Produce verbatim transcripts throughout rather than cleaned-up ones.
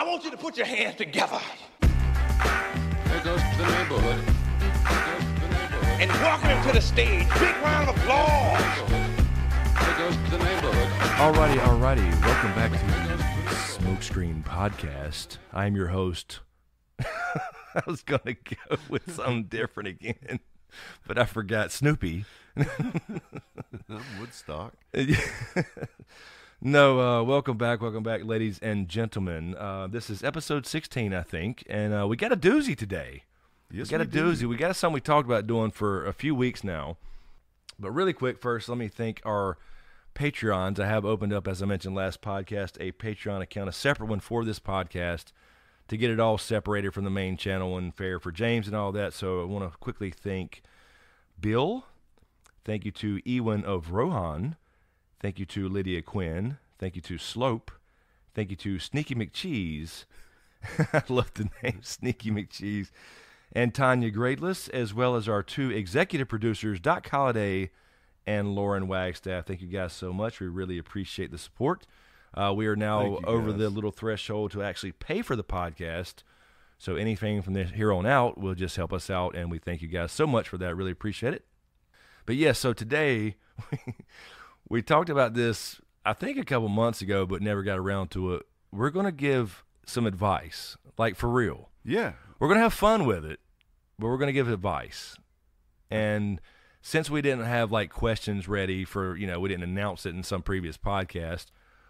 I want you to put your hands together. There goes the neighborhood. There goes the neighborhood. And welcome him to the stage. Big round of applause. There goes the neighborhood. Alrighty, alrighty. Welcome back to the Smokescreen Podcast. I'm your host. I was going to go with something different again, but I forgot Snoopy. Woodstock. No, uh, welcome back, welcome back, ladies and gentlemen. Uh, this is episode sixteen, I think, and uh, we got a doozy today. Yes, we got we a doozy. Do. We got something we talked about doing for a few weeks now. But really quick, first, let me thank our Patreons. I have opened up, as I mentioned last podcast, a Patreon account, a separate one for this podcast, to get it all separated from the main channel and fair for James and all that. So I want to quickly thank Bill. Thank you to Ewan of Rohan. Thank you to Lydia Quinn. Thank you to Slope. Thank you to Sneaky McCheese. I love the name Sneaky McCheese. And Tanya Gradeless, as well as our two executive producers, Doc Holliday and Lauren Wagstaff. Thank you guys so much. We really appreciate the support. Uh, we are now over guys. the little threshold to actually pay for the podcast. So anything from this here on out will just help us out. And we thank you guys so much for that. Really appreciate it. But yes, yeah, so today... We talked about this, I think, a couple months ago, but never got around to it. We're going to give some advice, like for real. Yeah. We're going to have fun with it, but we're going to give advice. And since we didn't have, like, questions ready for, you know, we didn't announce it in some previous podcast,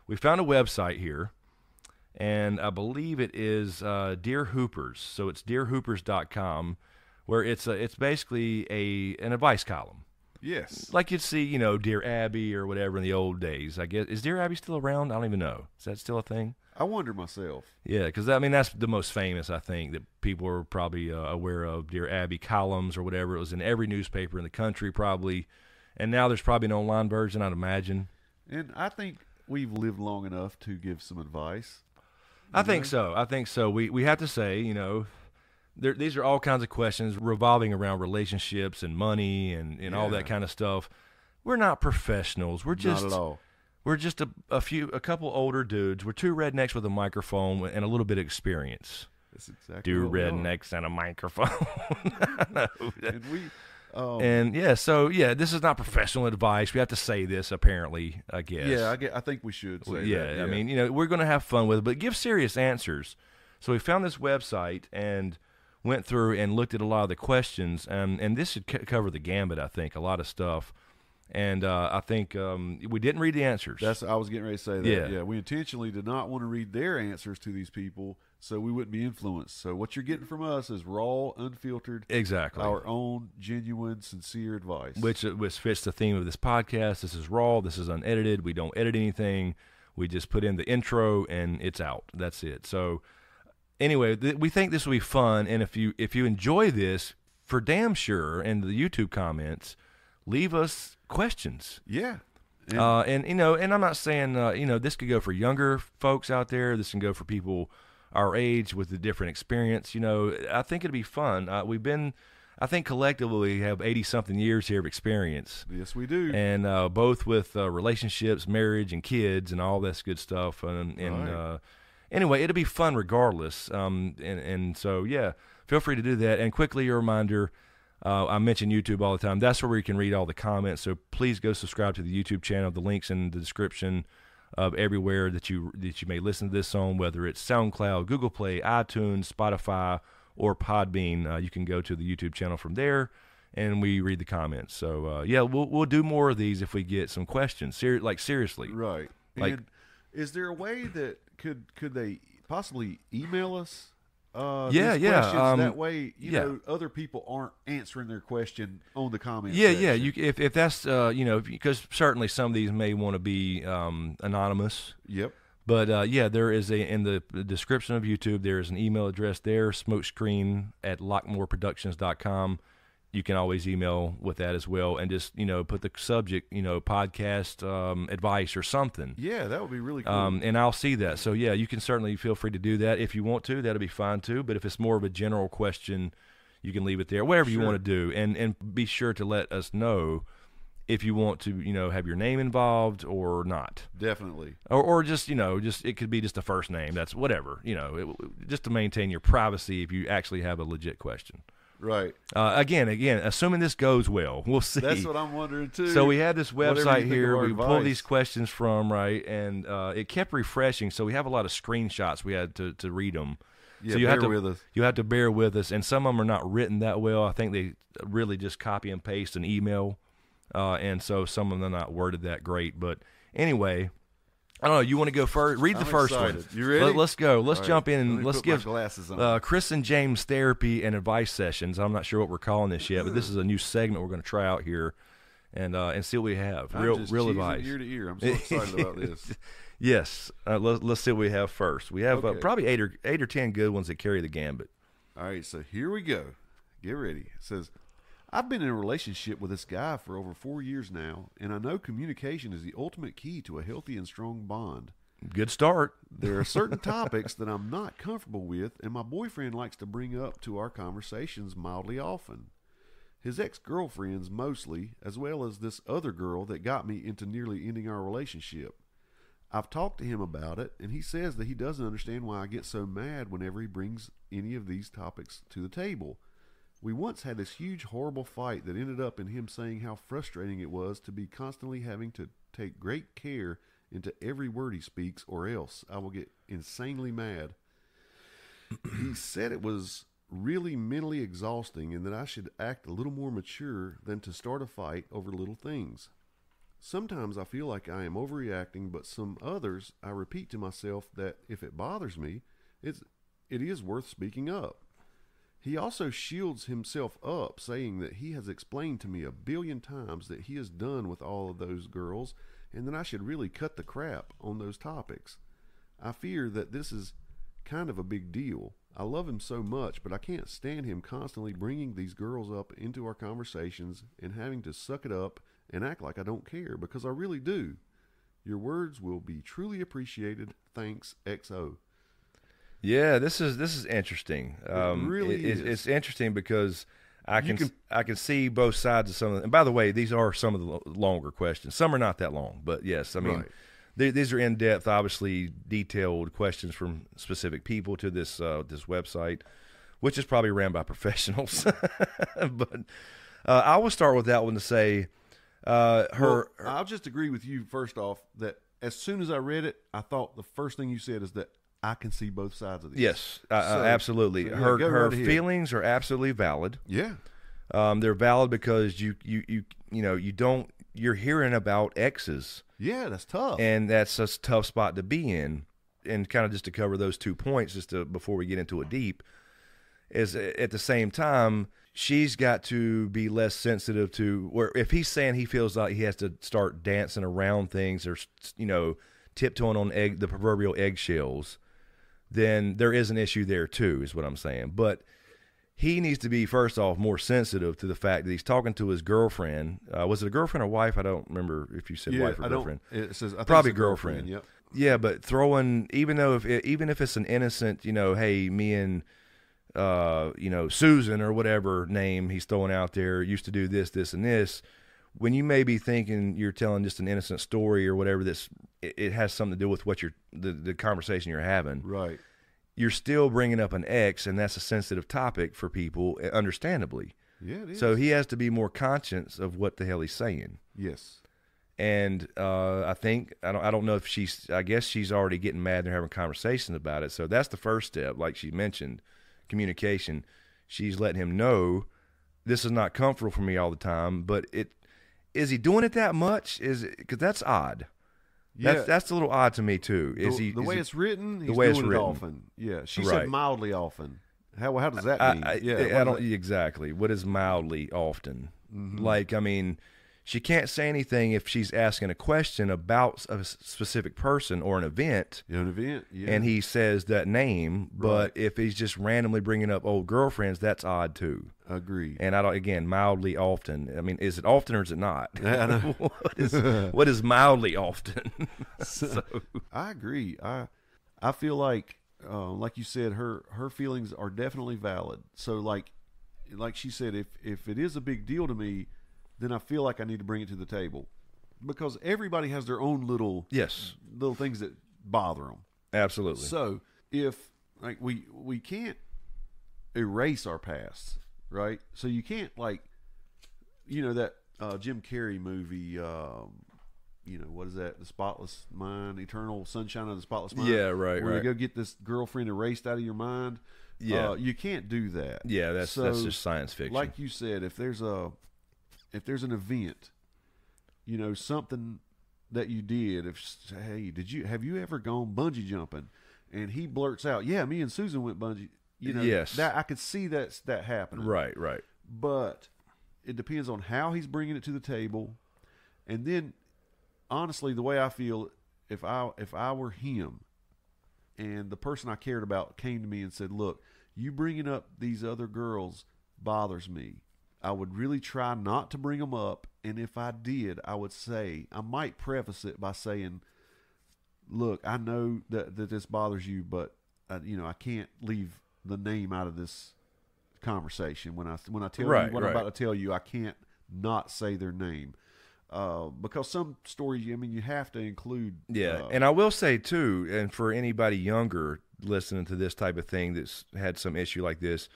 we found a website here, and I believe it is uh, Dear Hoopers. So it's dear hoopers dot com, where it's a, it's basically a an advice column. Yes. Like you'd see, you know, Dear Abby or whatever in the old days, I guess. Is Dear Abby still around? I don't even know. Is that still a thing? I wonder myself. Yeah, because, I mean, that's the most famous, I think, that people are probably uh, aware of. Dear Abby columns or whatever. It was in every newspaper in the country probably. And now there's probably an online version, I'd imagine. And I think we've lived long enough to give some advice. I know? think so. I think so. We, we have to say, you know... There, these are all kinds of questions revolving around relationships and money and, and yeah. all that kind of stuff. We're not professionals. We're just not at all. We're just a, a few, a couple older dudes. We're two rednecks with a microphone and a little bit of experience. That's exactly two rednecks and a microphone. and we, um, and yeah, so yeah, this is not professional advice. We have to say this, apparently. I guess. Yeah, I, get, I think we should. Say well, yeah, that, yeah, I mean, you know, we're going to have fun with it, but give serious answers. So we found this website and went through and looked at a lot of the questions, and, and this should c cover the gambit, I think, a lot of stuff. And uh, I think um, we didn't read the answers. That's I was getting ready to say that. Yeah. yeah, we intentionally did not want to read their answers to these people, so we wouldn't be influenced. So what you're getting from us is raw, unfiltered, exactly our own genuine, sincere advice, which which fits the theme of this podcast. This is raw. This is unedited. We don't edit anything. We just put in the intro, and it's out. That's it. So. Anyway, th we think this will be fun, and if you if you enjoy this, for damn sure, in the YouTube comments, leave us questions. Yeah, and, uh, and you know, and I'm not saying uh, you know, this could go for younger folks out there. This can go for people our age with a different experience. You know, I think it'd be fun. Uh, we've been, I think, collectively have eighty something years here of experience. Yes, we do, and uh, both with uh, relationships, marriage, and kids, and all this good stuff, and and. All right. uh, Anyway, it'll be fun regardless, um, and, and so, yeah, feel free to do that. And quickly, a reminder, uh, I mention YouTube all the time. That's where you can read all the comments, so please go subscribe to the YouTube channel. The link's in the description of everywhere that you, that you may listen to this on, whether it's SoundCloud, Google Play, iTunes, Spotify, or Podbean. Uh, you can go to the YouTube channel from there, and we read the comments. So, uh, yeah, we'll, we'll do more of these if we get some questions, Ser like seriously. Right. Like, and is there a way that... Could could they possibly email us? Uh, yeah, these yeah. Um, that way, you yeah. know, other people aren't answering their question on the comments. Yeah, section. yeah. You if if that's uh, you know, because certainly some of these may want to be um, anonymous. Yep. But uh, yeah, there is a in the description of YouTube there is an email address there, smokescreen at lockmore productions dot com. You can always email with that as well, and just, you know, put the subject, you know, podcast um, advice or something. Yeah, that would be really cool. Um, and I'll see that. So, yeah, you can certainly feel free to do that if you want to. That'll be fine, too. But if it's more of a general question, you can leave it there, whatever sure. you want to do. And, and be sure to let us know if you want to, you know, have your name involved or not. Definitely. Or, or just, you know, just it could be just a first name. That's whatever, you know, it, just to maintain your privacy if you actually have a legit question. Right. Uh, again, again, assuming this goes well, we'll see. That's what I'm wondering too. So we had this website here. We pulled these questions from, right, and uh, it kept refreshing. So we have a lot of screenshots. We had to, to read them. Yeah, so you bear have to, with us. You have to bear with us. And some of them are not written that well. I think they really just copy and paste an email. Uh, and so some of them are not worded that great. But anyway, I don't know. You want to go first? Read the I'm first excited. One. You ready? Let, let's go. Let's All jump right. in and Let let's give uh, Chris and James therapy and advice sessions. I'm not sure what we're calling this yet, but this is a new segment we're going to try out here and uh, and see what we have. Real I'm just real advice. Ear to ear. I'm so excited about this. Yes. Uh, let, let's see what we have first. We have okay. uh, probably eight or eight or ten good ones that carry the gambit. All right. So here we go. Get ready. It says, I've been in a relationship with this guy for over four years now, and I know communication is the ultimate key to a healthy and strong bond. Good start. There are certain topics that I'm not comfortable with, and my boyfriend likes to bring up to our conversations mildly often. His ex-girlfriends mostly, as well as this other girl that got me into nearly ending our relationship. I've talked to him about it, and he says that he doesn't understand why I get so mad whenever he brings any of these topics to the table. We once had this huge, horrible fight that ended up in him saying how frustrating it was to be constantly having to take great care into every word he speaks, or else I will get insanely mad. He said it was really mentally exhausting and that I should act a little more mature than to start a fight over little things. Sometimes I feel like I am overreacting, but some others I repeat to myself that if it bothers me, it's, it is worth speaking up. He also shields himself up, saying that he has explained to me a billion times that he is done with all of those girls and that I should really cut the crap on those topics. I fear that this is kind of a big deal. I love him so much, but I can't stand him constantly bringing these girls up into our conversations and having to suck it up and act like I don't care, because I really do. Your words will be truly appreciated. Thanks, X O. Yeah, this is this is interesting. Um, it really it, is. It's interesting because I can, can I can see both sides of some of them. And by the way, these are some of the longer questions. Some are not that long, but yes, I mean, right. they, these are in depth, obviously detailed questions from specific people to this uh, this website, which is probably ran by professionals. But uh, I will start with that one to say, uh, her. Well, I'll just agree with you first off that as soon as I read it, I thought the first thing you said is that I can see both sides of this. Yes, so, uh, absolutely. So yeah, her her right feelings are absolutely valid. Yeah, um, they're valid because you you you you know you don't you're hearing about exes. Yeah, that's tough, and that's a tough spot to be in. And kind of just to cover those two points, just to before we get into it deep, is at the same time she's got to be less sensitive to where if he's saying he feels like he has to start dancing around things or you know tiptoeing on egg the proverbial eggshells. Then there is an issue there too, is what I'm saying. But he needs to be, first off, more sensitive to the fact that he's talking to his girlfriend. Uh, was it a girlfriend or wife? I don't remember if you said yeah, wife or I girlfriend. It says, I think probably it's a girlfriend. girlfriend. Yep. Yeah, but throwing, even though if it, even if it's an innocent, you know, hey, me and, uh, you know, Susan or whatever name he's throwing out there used to do this, this, and this. When you may be thinking you're telling just an innocent story or whatever, that's it, it has something to do with what you're the, the conversation you're having. Right. You're still bringing up an ex, and that's a sensitive topic for people, understandably. Yeah, it is. So he has to be more conscious of what the hell he's saying. Yes. And uh, I think I don't I don't know if she's I guess she's already getting mad and having conversations about it. So that's the first step, like she mentioned, communication. She's letting him know this is not comfortable for me all the time, but it. Is he doing it that much? Is because that's odd. Yeah. That's that's a little odd to me too. Is the, he the is way he, it's written? He's the way doing it's written. It often. Yeah, she right. said mildly often. How how does that I, mean? I, yeah, I don't that? exactly. What is mildly often? Mm-hmm. Like I mean, she can't say anything if she's asking a question about a specific person or an event. An event. Yeah. And he says that name, but right. if he's just randomly bringing up old girlfriends, that's odd too. Agreed. And I don't, again, mildly often. I mean, is it often or is it not? I know. what, is, what is mildly often? so. I agree. I I feel like, uh, like you said, her, her feelings are definitely valid. So like, like she said, if, if it is a big deal to me, then I feel like I need to bring it to the table, because everybody has their own little yes little things that bother them. Absolutely. So if like we we can't erase our past, right? So you can't, like, you know that uh, Jim Carrey movie. Um, you know, what is that? The Spotless Mind, Eternal Sunshine of the Spotless Mind. Yeah, right, where right. you go get this girlfriend erased out of your mind. Yeah. Uh, you can't do that. Yeah, that's so, that's just science fiction. Like you said, if there's a if there's an event, you know, something that you did, if hey, did you have you ever gone bungee jumping? And he blurts out, "Yeah, me and Susan went bungee." You know, yes. that I could see that's that happening. Right, right. But it depends on how he's bringing it to the table. And then honestly, the way I feel, if I if I were him, and the person I cared about came to me and said, "Look, you bringing up these other girls bothers me. I would really try not to bring them up, and if I did, I would say I might preface it by saying, look, I know that that this bothers you, but I, you know I can't leave the name out of this conversation. When I when I tell right, you what right. I'm about to tell you, I can't not say their name." Uh, because some stories, I mean, you have to include. Yeah, uh, and I will say too, and for anybody younger listening to this type of thing that's had some issue like this,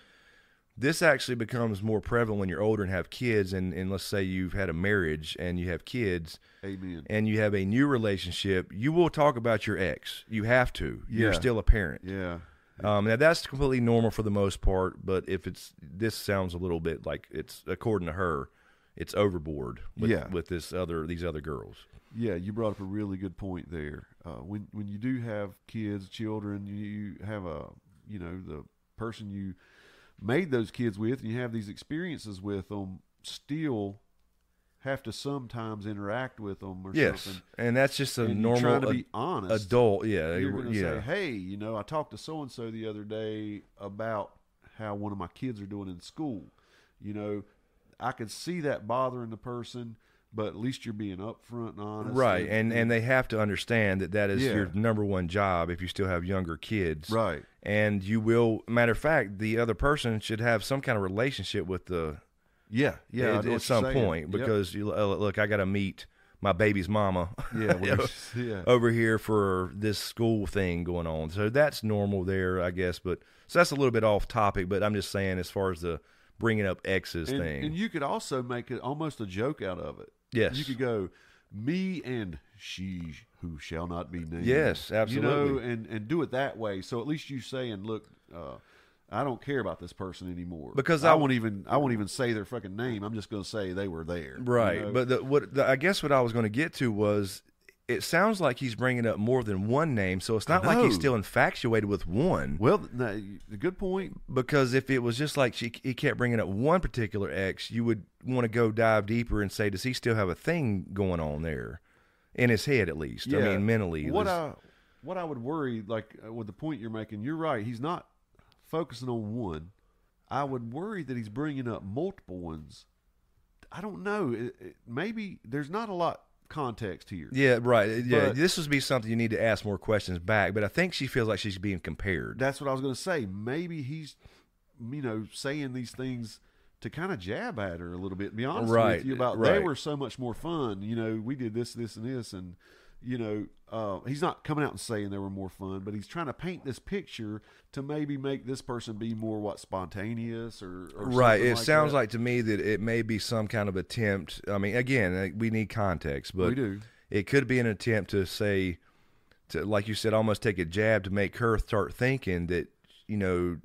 this actually becomes more prevalent when you're older and have kids, and, and let's say you've had a marriage and you have kids. Amen. And you have a new relationship, you will talk about your ex. You have to. Yeah. You're still a parent. Yeah. Um, now, that's completely normal for the most part, but if it's, this sounds a little bit like it's, according to her, it's overboard with, yeah. with this other these other girls. Yeah, you brought up a really good point there. Uh, when when you do have kids, children, you have a you know the person you made those kids with, and you have these experiences with them. Still, have to sometimes interact with them or yes. something. Yes, and that's just a and normal. Trying to be honest, adult. Yeah, you're going to yeah. say, "Hey, you know, I talked to so and so the other day about how one of my kids are doing in school. You know, I could see that bothering the person, but at least you're being upfront and honest." Right, and, and they have to understand that that is yeah. your number one job if you still have younger kids. Right. And you will, matter of fact, the other person should have some kind of relationship with the... Yeah, yeah. At, at some point, because, yep. you, uh, look, I got to meet my baby's mama yeah, well, yeah. over here for this school thing going on. So that's normal there, I guess. But so that's a little bit off topic, but I'm just saying as far as the... bringing up exes and, thing. And you could also make it almost a joke out of it. Yes. You could go, "Me and she who shall not be named." Yes, absolutely. You know, and, and do it that way. So at least you saying, "Look, uh, I don't care about this person anymore. Because I, I won't even I won't even say their fucking name. I'm just going to say they were there." Right. You know? But the, what the, I guess what I was going to get to was, it sounds like he's bringing up more than one name, so it's not like he's still infatuated with one. Well, no, good point. Because if it was just like she, he kept bringing up one particular ex, you would want to go dive deeper and say, does he still have a thing going on there? In his head, at least. Yeah. I mean, mentally. What I, what I would worry, like with the point you're making, you're right, he's not focusing on one. I would worry that he's bringing up multiple ones. I don't know. It, it, maybe there's not a lot... context here. Yeah, right. Yeah, but this would be something you need to ask more questions back, but I think she feels like she's being compared. That's what I was going to say. Maybe he's, you know, saying these things to kind of jab at her a little bit, be honest right, with you about right. they were so much more fun. You know, we did this, this, and this, and, you know, uh, he's not coming out and saying they were more fun, but he's trying to paint this picture to maybe make this person be more, what, spontaneous or, or right. It like sounds that. Like to me that it may be some kind of attempt. I mean, again, we need context, but we do. It could be an attempt to say, to like you said, almost take a jab to make her start thinking that, you know,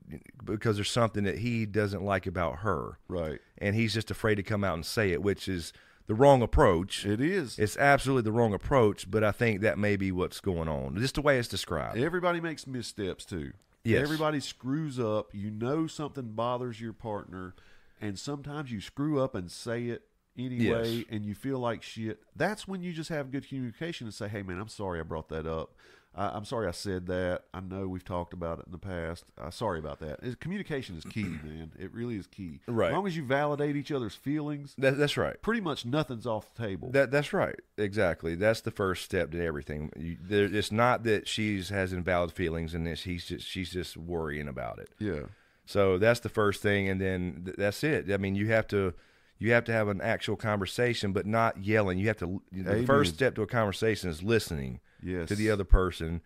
because there's something that he doesn't like about her. Right. And he's just afraid to come out and say it, which is the wrong approach. It is. It's absolutely the wrong approach, but I think that may be what's going on. Just the way it's described. Everybody makes missteps, too. Yes. Everybody screws up. You know something bothers your partner, and sometimes you screw up and say it anyway, yes. and you feel like shit. That's when you just have good communication and say, "Hey, man, I'm sorry I brought that up. I, I'm sorry I said that. I know we've talked about it in the past. I'm sorry about that." It's, communication is key, man. It really is key. Right. As long as you validate each other's feelings. That, that's right. Pretty much nothing's off the table. That That's right. Exactly. That's the first step to everything. You, there, it's not that she has invalid feelings and that he's just, she's just worrying about it. Yeah. So that's the first thing, and then th that's it. I mean, you have to... You have to have an actual conversation, but not yelling. You have to. You know, the first step to a conversation is listening yes. to the other person.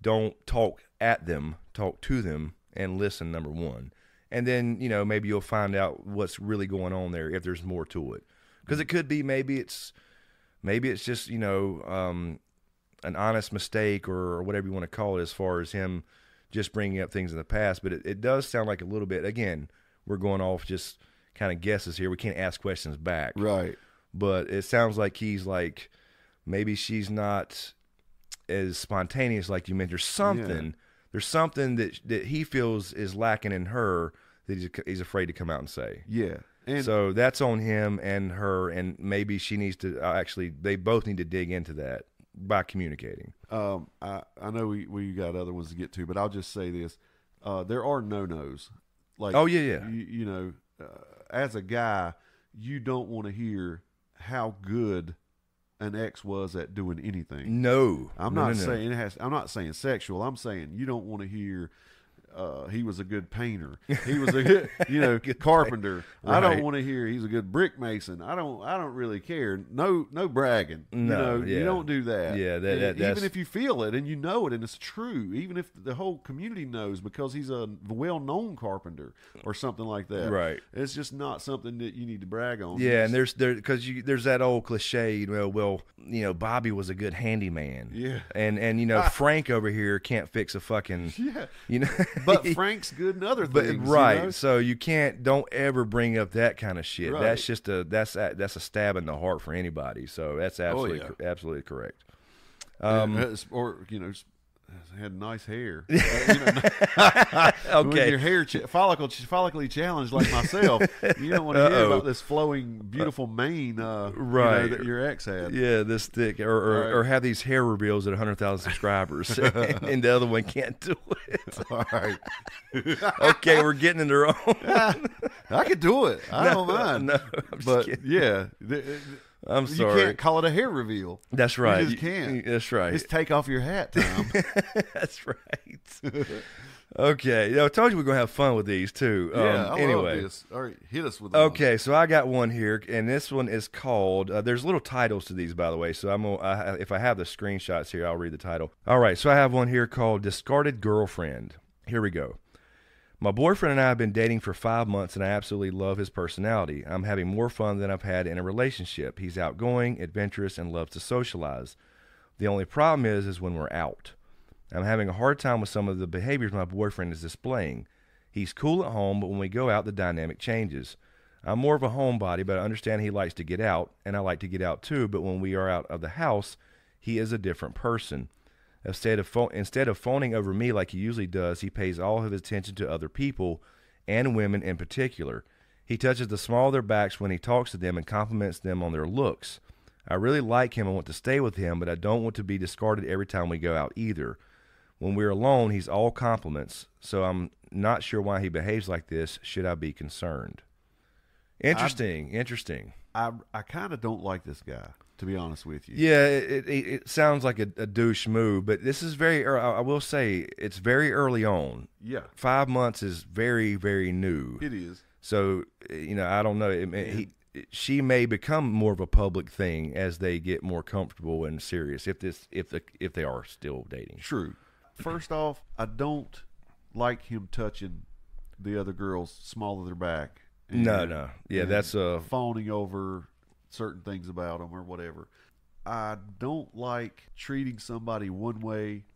Don't talk at them. Talk to them and listen, number one. And then, you know, maybe you'll find out what's really going on there if there's more to it. Because it could be maybe it's maybe it's just, you know, um, an honest mistake or whatever you want to call it as far as him just bringing up things in the past. But it, it does sound like a little bit, again, we're going off just kind of guesses here. We can't ask questions back. Right. But it sounds like he's like, maybe she's not as spontaneous like you mentioned. There's something. Yeah. There's something that that he feels is lacking in her that he's, he's afraid to come out and say. Yeah. And so that's on him and her, and maybe she needs to uh, actually, they both need to dig into that by communicating. Um, I, I know we, we got other ones to get to, but I'll just say this. Uh, there are no-nos. Like, oh, yeah, yeah. You, you know, uh, as a guy, you don't want to hear how good an ex was at doing anything. No, I'm not no, no, saying no. It has. I'm not saying sexual. I'm saying you don't want to hear. Uh, he was a good painter. He was a good, you know, good carpenter. Right. I don't want to hear he's a good brick mason. I don't. I don't really care. No, no bragging. No, you know, yeah. You don't do that. Yeah, that, that, even that's... if you feel it and you know it and it's true. Even if the whole community knows because he's a well-known carpenter or something like that. Right. It's just not something that you need to brag on. Yeah, it's... and there's there because you there's that old cliche. You know, well, you know, Bobby was a good handyman. Yeah. And and you know, I... Frank over here can't fix a fucking. Yeah. You know. But Frank's good in other things, but, right? You know? So you can't. Don't ever bring up that kind of shit. Right. That's just a that's a, that's a stab in the heart for anybody. So that's absolutely oh, yeah. absolutely correct. Um, yeah, or you know, had nice hair. Uh, you know, okay, when your hair ch follicle follically challenged like myself. You don't want to uh -oh. hear about this flowing, beautiful mane, uh, right? You know, that your ex had. Yeah, this thick, or or, right. or have these hair reveals at a hundred thousand subscribers, and, and the other one can't do it. All right. Okay, we're getting into our own. I, I could do it. I no, don't mind. No, I'm just but kidding. yeah. The, the, I'm sorry. You can't call it a hair reveal. That's right. You just can't. That's right. Just take off your hat, Tom. That's right. Okay. You know, I told you we we're going to have fun with these, too. Yeah, um, I anyway. love this. All right. Hit us with them. Okay. So I got one here, and this one is called, uh, there's little titles to these, by the way. So I'm gonna, I, if I have the screenshots here, I'll read the title. All right. So I have one here called Discarded Girlfriend. Here we go. My boyfriend and I have been dating for five months, and I absolutely love his personality. I'm having more fun than I've had in a relationship. He's outgoing, adventurous, and loves to socialize. The only problem is, is when we're out. I'm having a hard time with some of the behaviors my boyfriend is displaying. He's cool at home, but when we go out, the dynamic changes. I'm more of a homebody, but I understand he likes to get out, and I like to get out too, but when we are out of the house, he is a different person. Instead of, instead of phoning over me like he usually does, he pays all of his attention to other people, and women in particular. He touches the small of their backs when he talks to them and compliments them on their looks. I really like him and want to stay with him, but I don't want to be discarded every time we go out either. When we're alone, he's all compliments, so I'm not sure why he behaves like this. Should I be concerned? Interesting, I, interesting. I, I kind of don't like this guy, to be honest with you. Yeah, it, it, it sounds like a, a douche move, but this is very, I will say, it's very early on. Yeah. Five months is very, very new. It is. So, you know, I don't know. It, it, he, it, she may become more of a public thing as they get more comfortable and serious, if this, if the, if they are still dating. True. First off, I don't like him touching the other girls small of their back. And, no, no. Yeah, that's a... Fawning over... certain things about them or whatever. I don't like treating somebody one way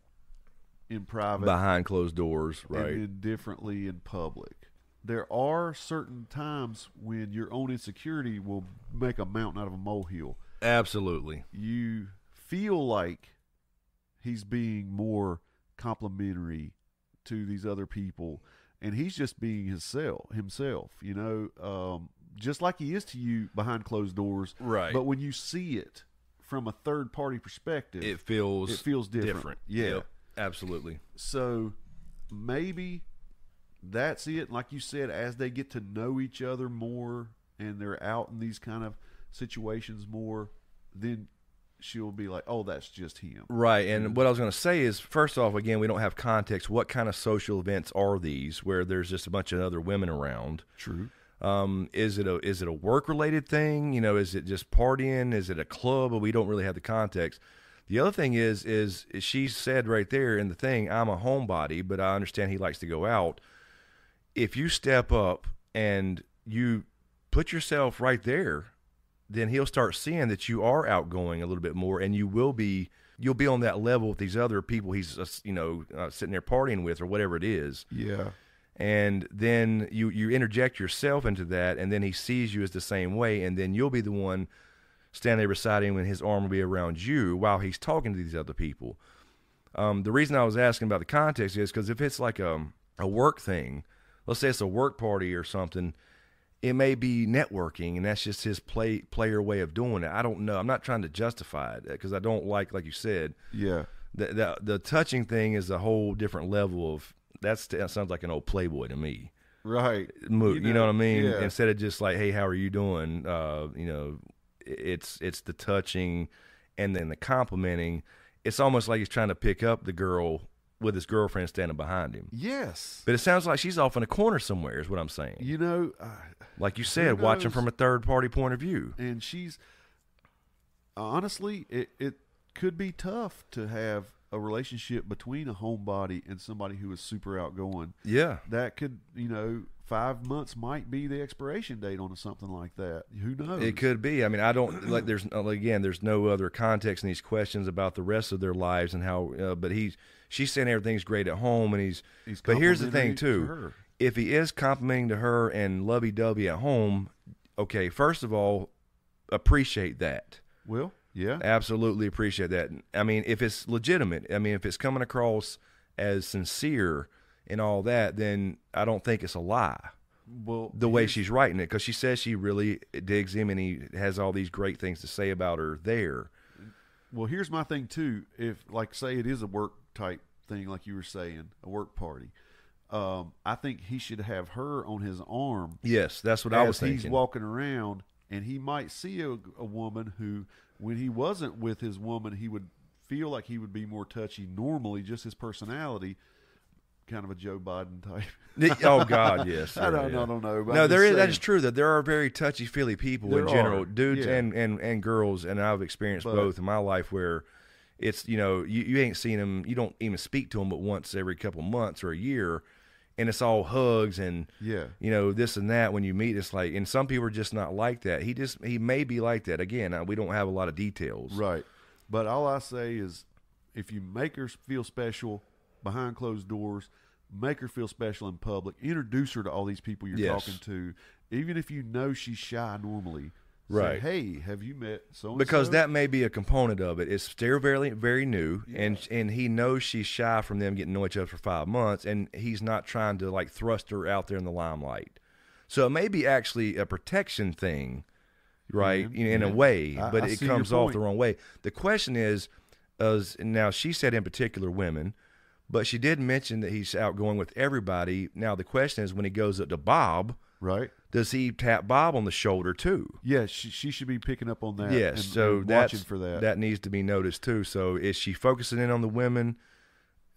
in private behind closed doors, right, and then differently in public. There are certain times when your own insecurity will make a mountain out of a molehill. Absolutely. You feel like he's being more complimentary to these other people, and he's just being himself, himself, you know, um, just like he is to you behind closed doors. Right. But when you see it from a third party perspective, it feels, it feels different. different. Yeah, yep, absolutely. So maybe that's it. Like you said, as they get to know each other more and they're out in these kind of situations more, then she'll be like, oh, that's just him. Right. And what I was going to say is, first off, again, we don't have context. What kind of social events are these where there's just a bunch of other women around? True. Um, is it a is it a work-related thing? You know, is it just partying? Is it a club? We don't really have the context. The other thing is, is she said right there in the thing, I'm a homebody, but I understand he likes to go out. If you step up and you put yourself right there, then he'll start seeing that you are outgoing a little bit more, and you will be, you'll be on that level with these other people he's, uh, you know, uh, sitting there partying with or whatever it is. Yeah. And then you, you interject yourself into that, and then he sees you as the same way, and then you'll be the one standing there beside him, and his arm will be around you while he's talking to these other people. Um, the reason I was asking about the context is because if it's like a, a work thing, let's say it's a work party or something, it may be networking, and that's just his play player way of doing it. I don't know. I'm not trying to justify it because I don't like, like you said. Yeah. The, the, the touching thing is a whole different level of, that's, that sounds like an old Playboy to me. Right. Mood, you know, you know what I mean? Yeah. Instead of just like, hey, how are you doing? Uh, you know, it's it's the touching and then the complimenting. It's almost like he's trying to pick up the girl with his girlfriend standing behind him. Yes. But it sounds like she's off in a corner somewhere is what I'm saying. You know. Uh, like you said, watching from a third-party point of view. And she's, honestly, it, it could be tough to have a relationship between a homebody and somebody who is super outgoing. Yeah. That could, you know, five months might be the expiration date on something like that. Who knows? It could be. I mean, I don't like. There's again, there's no other context in these questions about the rest of their lives and how. Uh, but he's she's saying everything's great at home, and he's. he's but here's the thing too: if he is complimenting to her and lovey-dovey at home, okay. First of all, appreciate that. Well, yeah, absolutely appreciate that. I mean, if it's legitimate, I mean, if it's coming across as sincere and all that, then I don't think it's a lie. Well, the way she's writing it, because she says she really digs him and he has all these great things to say about her there. Well, here's my thing too. If, like, say it is a work type thing, like you were saying, a work party, um, I think he should have her on his arm. Yes, that's what I was thinking. He's walking around, and he might see a, a woman who, when he wasn't with his woman, he would feel like he would be more touchy normally, just his personality. Kind of a Joe Biden type. Oh God, yes. I don't, yeah. I don't know. But no, there is, that is true. That there are very touchy feely people there in general, are. dudes yeah. and, and and girls, and I've experienced but, both in my life where it's you know you, you ain't seen them, you don't even speak to them, but once every couple months or a year, and it's all hugs and yeah, you know this and that when you meet. It's like, and some people are just not like that. He just he may be like that again. We don't have a lot of details, right? But all I say is, if you make her feel special behind closed doors, make her feel special in public, introduce her to all these people you're yes. talking to, even if you know she's shy normally. Right. Say, hey, have you met so-and-so? Because that may be a component of it. It's still very, very new, yeah. and and he knows she's shy from them getting to know each other for five months, and he's not trying to like thrust her out there in the limelight. So it may be actually a protection thing, right, yeah. in, in yeah. a way, I, but I it comes off the wrong way. The question is, uh, now she said in particular women, but she did mention that he's outgoing with everybody. Now, the question is, when he goes up to Bob, right? Does he tap Bob on the shoulder, too? Yeah, she, she should be picking up on that. Yes, and, so and that's, watching for that. That needs to be noticed, too. So is she focusing in on the women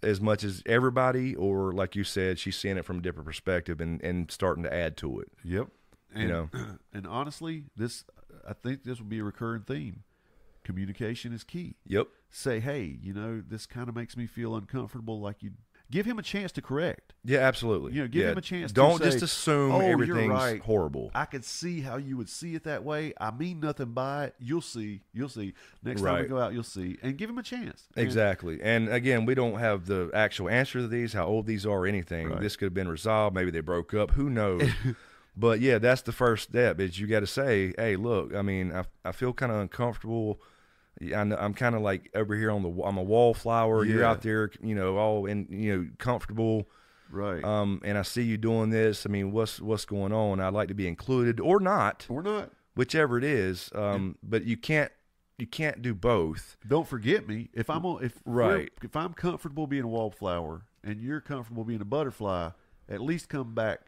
as much as everybody? Or, like you said, she's seeing it from a different perspective and, and starting to add to it. Yep. And, you know? And honestly, this I think this will be a recurring theme. Communication is key. Yep. Say, hey, you know, this kind of makes me feel uncomfortable. Like, you give him a chance to correct. Yeah, absolutely. You know, give yeah. him a chance. Don't to just say, assume oh, everything's right. horrible. I could see how you would see it that way. I mean nothing by it. You'll see. You'll see. Next right. time we go out, you'll see. And give him a chance. And, exactly. And again, we don't have the actual answer to these, how old these are, or anything. Right. This could have been resolved. Maybe they broke up. Who knows? But yeah, that's the first step. Is you got to say, hey, look, I mean, I I feel kind of uncomfortable. I know, I'm kind of like over here on the I'm a wallflower. Yeah. You're out there, you know, all in, you know, comfortable, right? Um, and I see you doing this. I mean, what's what's going on? I'd like to be included, or not, or not, whichever it is. Um, yeah. But you can't you can't do both. Don't forget me. If I'm on, if right, if I'm comfortable being a wallflower and you're comfortable being a butterfly, at least come back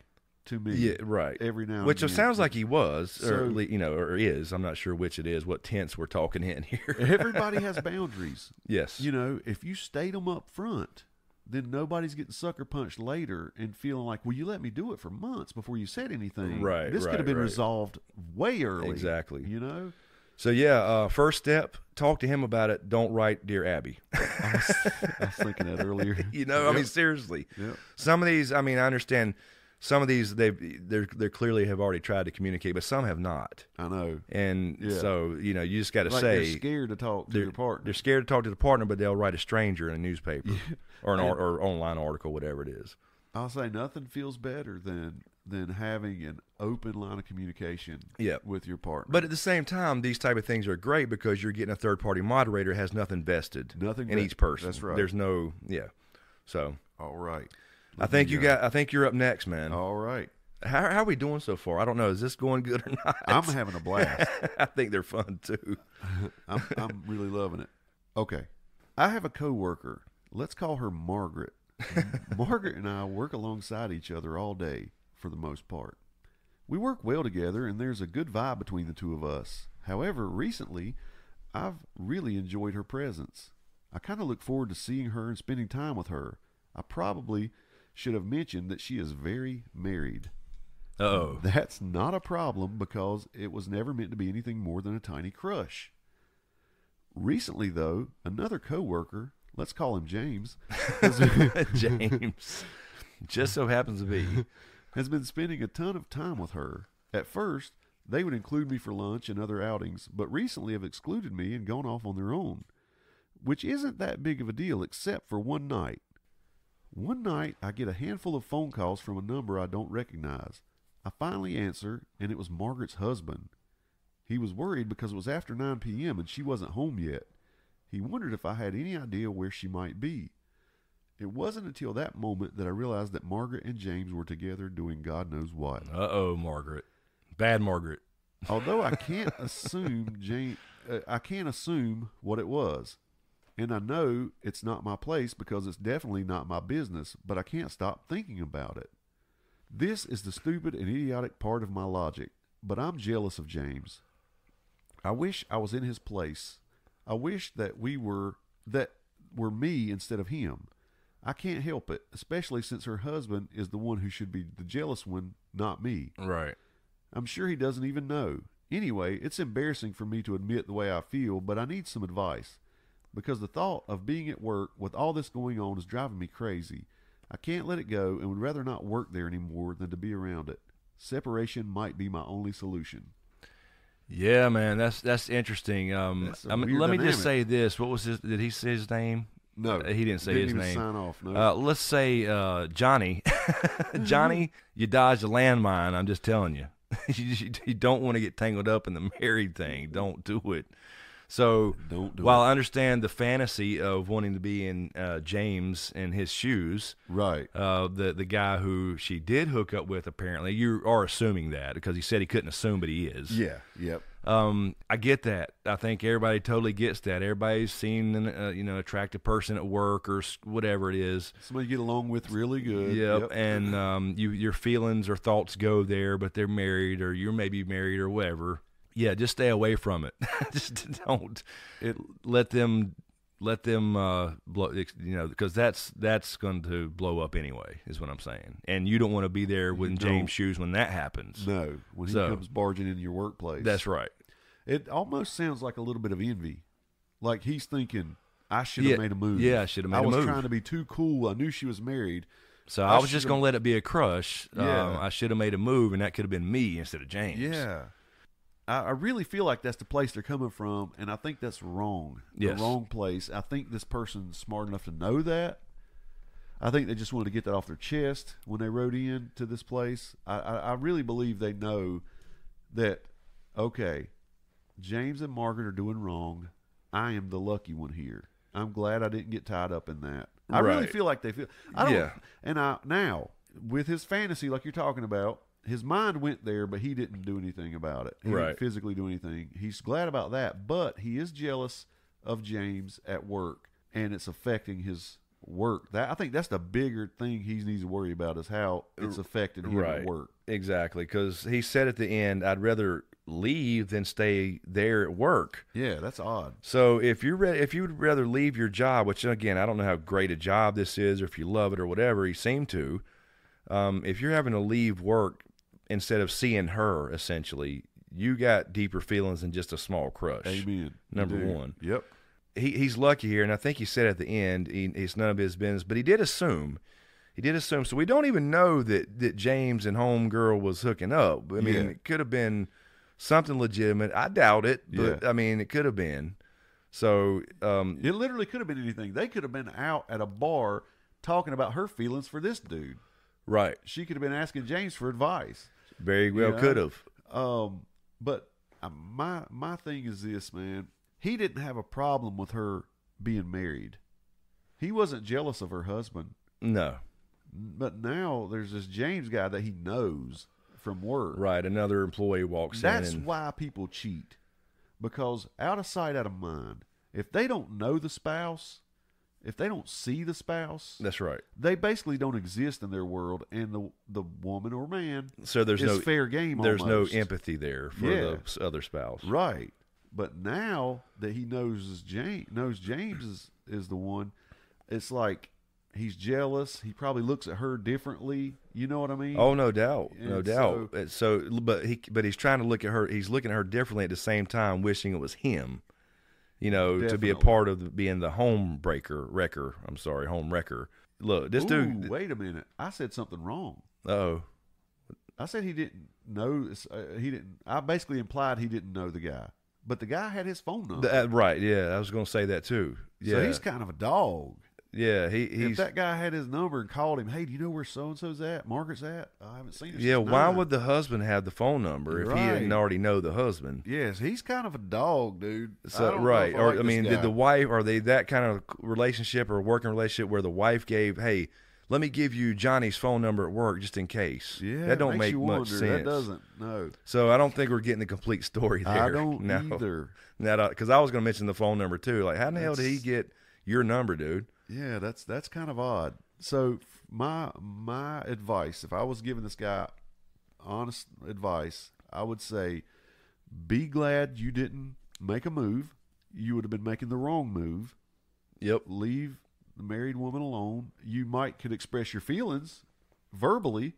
to me, yeah, right. Every now, and which then. sounds like he was, or so, you know, or is. I'm not sure which it is. What tense we're talking in here? Everybody has boundaries. Yes, you know, if you state them up front, then nobody's getting sucker punched later and feeling like, well, you let me do it for months before you said anything. Right. This right, could have been right. resolved way early. Exactly. You know? So, yeah, uh, first step, talk to him about it. Don't write Dear Abby. I, was, I was thinking that earlier. You know, yep. I mean, seriously. Yep. Some of these, I mean, I understand some of these, they they're, they're clearly have already tried to communicate, but some have not. I know. And yeah. so, you know, you just got to like say. They're scared to talk to your partner. They're scared to talk to the partner, but they'll write a stranger in a newspaper yeah. or an and, or online article, whatever it is. I'll say nothing feels better than... than having an open line of communication yep. with your partner. But at the same time, these type of things are great because you're getting a third-party moderator who has nothing vested nothing in vested. Each person. That's right. There's no, yeah. So. All right. Let I think you got, I think you're up next, man. All right. How, how are we doing so far? I don't know. Is this going good or not? I'm having a blast. I think they're fun, too. I'm, I'm really loving it. Okay. I have a coworker. Let's call her Margaret. Margaret and I work alongside each other all day. For the most part, we work well together and there's a good vibe between the two of us. However, recently I've really enjoyed her presence. I kind of look forward to seeing her and spending time with her. I probably should have mentioned that she is very married. Uh-oh. That's not a problem because it was never meant to be anything more than a tiny crush. Recently though, another coworker, let's call him James. James just so happens to be has been spending a ton of time with her. At first, they would include me for lunch and other outings, but recently have excluded me and gone off on their own, which isn't that big of a deal except for one night. One night, I get a handful of phone calls from a number I don't recognize. I finally answer, and it was Margaret's husband. He was worried because it was after nine p m and she wasn't home yet. He wondered if I had any idea where she might be. It wasn't until that moment that I realized that Margaret and James were together doing God knows what. Uh-oh, Margaret. Bad Margaret. Although I can't assume James, uh, I can't assume what it was. And I know it's not my place because it's definitely not my business, but I can't stop thinking about it. This is the stupid and idiotic part of my logic, but I'm jealous of James. I wish I was in his place. I wish that we were, that were me instead of him. I can't help it, especially since her husband is the one who should be the jealous one, not me. Right. I'm sure he doesn't even know. Anyway, it's embarrassing for me to admit the way I feel, but I need some advice because the thought of being at work with all this going on is driving me crazy. I can't let it go and would rather not work there anymore than to be around it. Separation might be my only solution. Yeah, man, that's that's interesting. Um, that's I mean, let me dynamic. Just say this. What was his, did he say his name? No, he didn't say didn't his even name. Sign off, no. uh, let's say uh, Johnny. Johnny, you dodged a landmine. I'm just telling you. you, you don't want to get tangled up in the married thing. Don't do it. So don't do while it. I understand the fantasy of wanting to be in uh, James and his shoes, right? Uh, the the guy who she did hook up with, apparently, you are assuming that because he said he couldn't assume, but he is. Yeah. Yep. Um, I get that. I think everybody totally gets that. Everybody's seen an uh, you know, attractive person at work or whatever it is. Somebody you get along with really good. Yep. yep. And um, you your feelings or thoughts go there, but they're married or you're maybe married or whatever. Yeah, just stay away from it. Just don't it, let them let them uh, blow. You know, because that's that's going to blow up anyway. Is what I'm saying. And you don't want to be there with James' shoes when that happens. No, when so, he comes barging into your workplace. That's right. It almost sounds like a little bit of envy. Like he's thinking, I should have yeah, made a move. Yeah, I should have made I a move. I was trying to be too cool. I knew she was married. So I, I was just going to let it be a crush. Yeah. Um, I should have made a move, and that could have been me instead of James. Yeah. I really feel like that's the place they're coming from, and I think that's wrong. Yes. The wrong place. I think this person's smart enough to know that. I think they just wanted to get that off their chest when they rode in to this place. I, I, I really believe they know that, okay, James and Margaret are doing wrong. I am the lucky one here. I'm glad I didn't get tied up in that. I right. really feel like they feel. I don't, yeah. And I, now, with his fantasy like you're talking about, his mind went there, but he didn't do anything about it. He right. didn't physically do anything. He's glad about that, but he is jealous of James at work, and it's affecting his work. That I think that's the bigger thing he needs to worry about is how it's affecting him right. at work. Exactly, because he said at the end, I'd rather leave than stay there at work. Yeah, that's odd. So if you're re- if you'd rather leave your job, which again, I don't know how great a job this is, or if you love it or whatever, you seem to, um, if you're having to leave work instead of seeing her, essentially, you got deeper feelings than just a small crush. Amen. Number Indeed. one. Yep. He he's lucky here, and I think he said at the end, he, it's none of his business, but he did assume. He did assume. So we don't even know that, that James and Homegirl was hooking up. I mean, yeah. It could have been something legitimate. I doubt it, but yeah. I mean, it could have been. So um, it literally could have been anything. They could have been out at a bar talking about her feelings for this dude. Right. She could have been asking James for advice. Very well you know? could have. Um, but my my thing is this, man. He didn't have a problem with her being married. He wasn't jealous of her husband. No. But now there's this James guy that he knows from work. Right, another employee walks That's in. That's why people cheat, because out of sight, out of mind. If they don't know the spouse, if they don't see the spouse, that's right. They basically don't exist in their world, and the the woman or man. So there's is no fair game. There's almost. no empathy there for yeah. the other spouse. Right, but now that he knows James, knows James is, is the one, it's like. He's jealous. He probably looks at her differently. You know what I mean? Oh, no doubt, and no doubt. So, so, but he, but he's trying to look at her. He's looking at her differently at the same time, wishing it was him. You know, definitely. to be a part of the, being the home breaker, wrecker. I'm sorry, home wrecker. Look, this Ooh, dude. Wait a minute. I said something wrong. Oh, I said he didn't know. Uh, he didn't. I basically implied he didn't know the guy, but the guy had his phone number. The, uh, right? Yeah, I was going to say that too. Yeah, so he's kind of a dog. Yeah, he, he's... If that guy had his number and called him, hey, do you know where so-and-so's at? Margaret's at? I haven't seen her Yeah, since why nine. Would the husband have the phone number if right. he didn't already know the husband? Yes, he's kind of a dog, dude. So, I don't right. know if I, or, like I mean, guy. Did the wife, are they that kind of relationship or working relationship where the wife gave, hey, let me give you Johnny's phone number at work just in case? Yeah, that don't make much sense. That doesn't, no. So I don't think we're getting the complete story there. I don't no. either. Because I was going to mention the phone number, too. Like, how in the hell did he get your number, dude? Yeah, that's that's kind of odd. So my my advice, if I was giving this guy honest advice, I would say, be glad you didn't make a move. You would have been making the wrong move. Yep. Leave the married woman alone. You might could express your feelings verbally.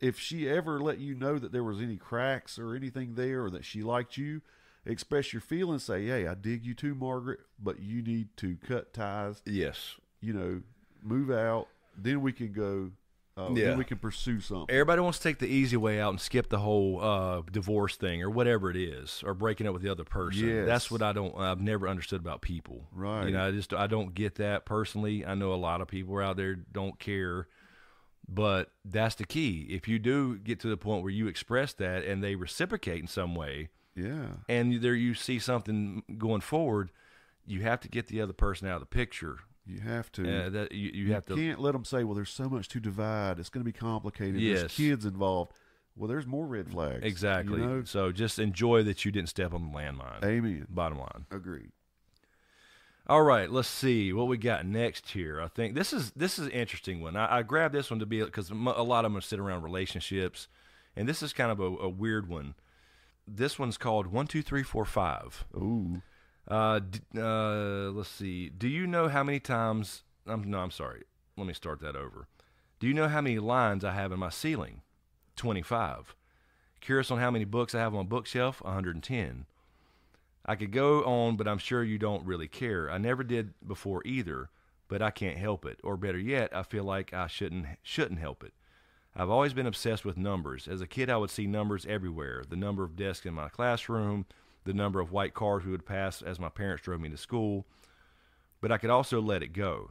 If she ever let you know that there was any cracks or anything there or that she liked you, express your feelings, say, hey, I dig you too, Margaret, but you need to cut ties. Yes. You know, move out. Then we can go, uh, yeah. then we can pursue something. Everybody wants to take the easy way out and skip the whole uh, divorce thing or whatever it is, or breaking up with the other person. Yes. That's what I don't, I've never understood about people. Right. You know, I just, I don't get that personally. I know a lot of people out there don't care, but that's the key. If you do get to the point where you express that and they reciprocate in some way, yeah, and there you see something going forward. You have to get the other person out of the picture. You have to. Uh, that you, you, you have to. You can't let them say, "Well, there's so much to divide. It's going to be complicated. Yes. There's kids involved." Well, there's more red flags. Exactly. You know? So just enjoy that you didn't step on the landmine. Amen. Bottom line. Agreed. All right, let's see what we got next here. I think this is this is an interesting one. I, I grabbed this one to be because a lot of them sit around relationships, and this is kind of a, a weird one. This one's called one, two, three, four, five. Ooh. Uh, d- uh, let's see. Do you know how many times? I'm, no, I'm sorry. Let me start that over. Do you know how many lines I have in my ceiling? twenty-five. Curious on how many books I have on my bookshelf? one hundred ten. I could go on, but I'm sure you don't really care. I never did before either, but I can't help it. Or better yet, I feel like I shouldn't shouldn't help it. I've always been obsessed with numbers. As a kid, I would see numbers everywhere. The number of desks in my classroom, the number of white cars we would pass as my parents drove me to school. But I could also let it go.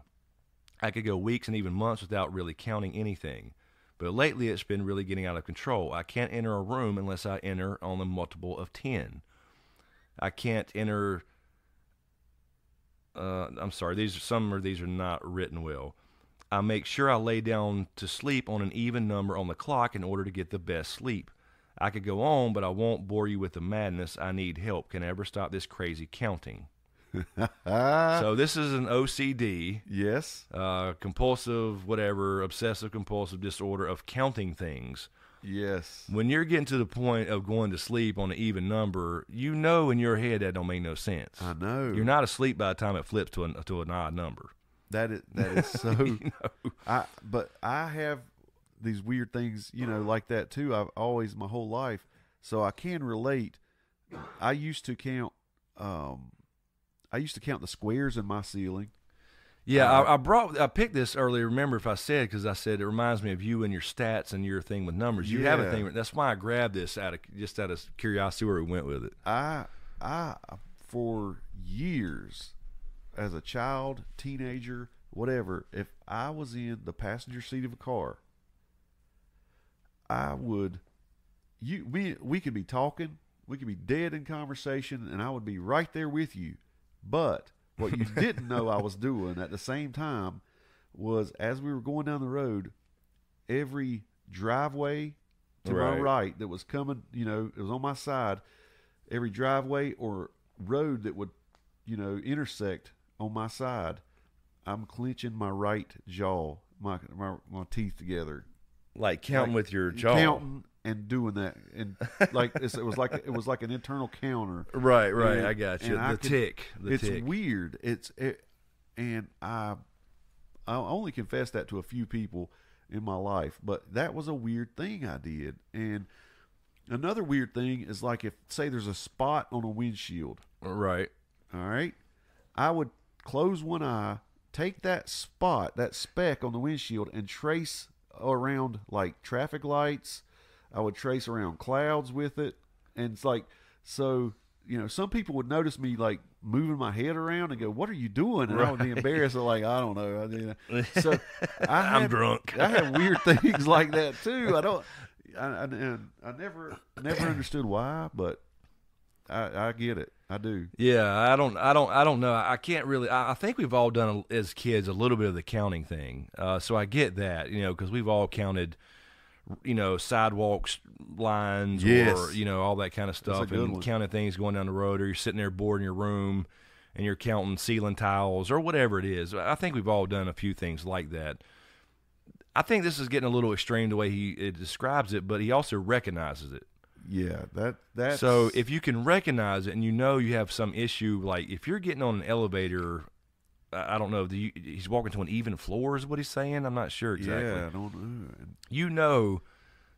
I could go weeks and even months without really counting anything. But lately, it's been really getting out of control. I can't enter a room unless I enter on a multiple of ten. I can't enter... Uh, I'm sorry, these are, some of these are not written well. I make sure I lay down to sleep on an even number on the clock in order to get the best sleep. I could go on, but I won't bore you with the madness. I need help. Can I ever stop this crazy counting? So this is an O C D. Yes. Uh, compulsive, whatever, obsessive compulsive disorder of counting things. Yes. When you're getting to the point of going to sleep on an even number, you know in your head that don't make no sense. I know. You're not asleep by the time it flips to an, to an odd number. That is, that is so. You know. I but I have these weird things, you know, like that too. I've always my whole life, so I can relate. I used to count. Um, I used to count the squares in my ceiling. Yeah, uh, I, I brought, I picked this earlier. Remember if I said, because I said it reminds me of you and your stats and your thing with numbers. You yeah. have a thing. That's why I grabbed this out of just out of curiosity where we went with it. I, I for years, as a child, teenager, whatever, if I was in the passenger seat of a car, I would. You we we could be talking, we could be dead in conversation, and I would be right there with you, but. What you didn't know I was doing at the same time was as we were going down the road, every driveway to right. my right that was coming, you know, it was on my side, every driveway or road that would, you know, intersect on my side, I'm clenching my right jaw, my my, my teeth together. Like counting like, with your jaw. Counting and doing that. And like it's, it was like it was like an internal counter. Right, right. And, I got you. The I tick. Could, the it's tick. Weird. It's it, and I I only confessed that to a few people in my life, but that was a weird thing I did. And another weird thing is like if say there's a spot on a windshield. Right. All right. I would close one eye, take that spot, that speck on the windshield, and trace around like traffic lights. I would trace around clouds with it, and it's like, so you know, some people would notice me like moving my head around and go, "What are you doing?" And right. I would be embarrassed, like I don't know. So I had, I'm drunk. I had weird things like that too. I don't, I, I, I never, never understood why, but I, I get it. I do. Yeah, I don't, I don't, I don't know. I can't really. I, I think we've all done a, as kids a little bit of the counting thing. Uh, so I get that, you know, because we've all counted. You know, sidewalks, lines, yes. or, you know, all that kind of stuff, and one. Counting things going down the road, or you're sitting there bored in your room and you're counting ceiling tiles or whatever it is. I think we've all done a few things like that. I think this is getting a little extreme the way he it describes it, but he also recognizes it. Yeah, that that's... So if you can recognize it and you know you have some issue, like if you're getting on an elevator, I don't know. Do you, he's walking to an even floor is what he's saying. I'm not sure exactly. Yeah, I don't know. You know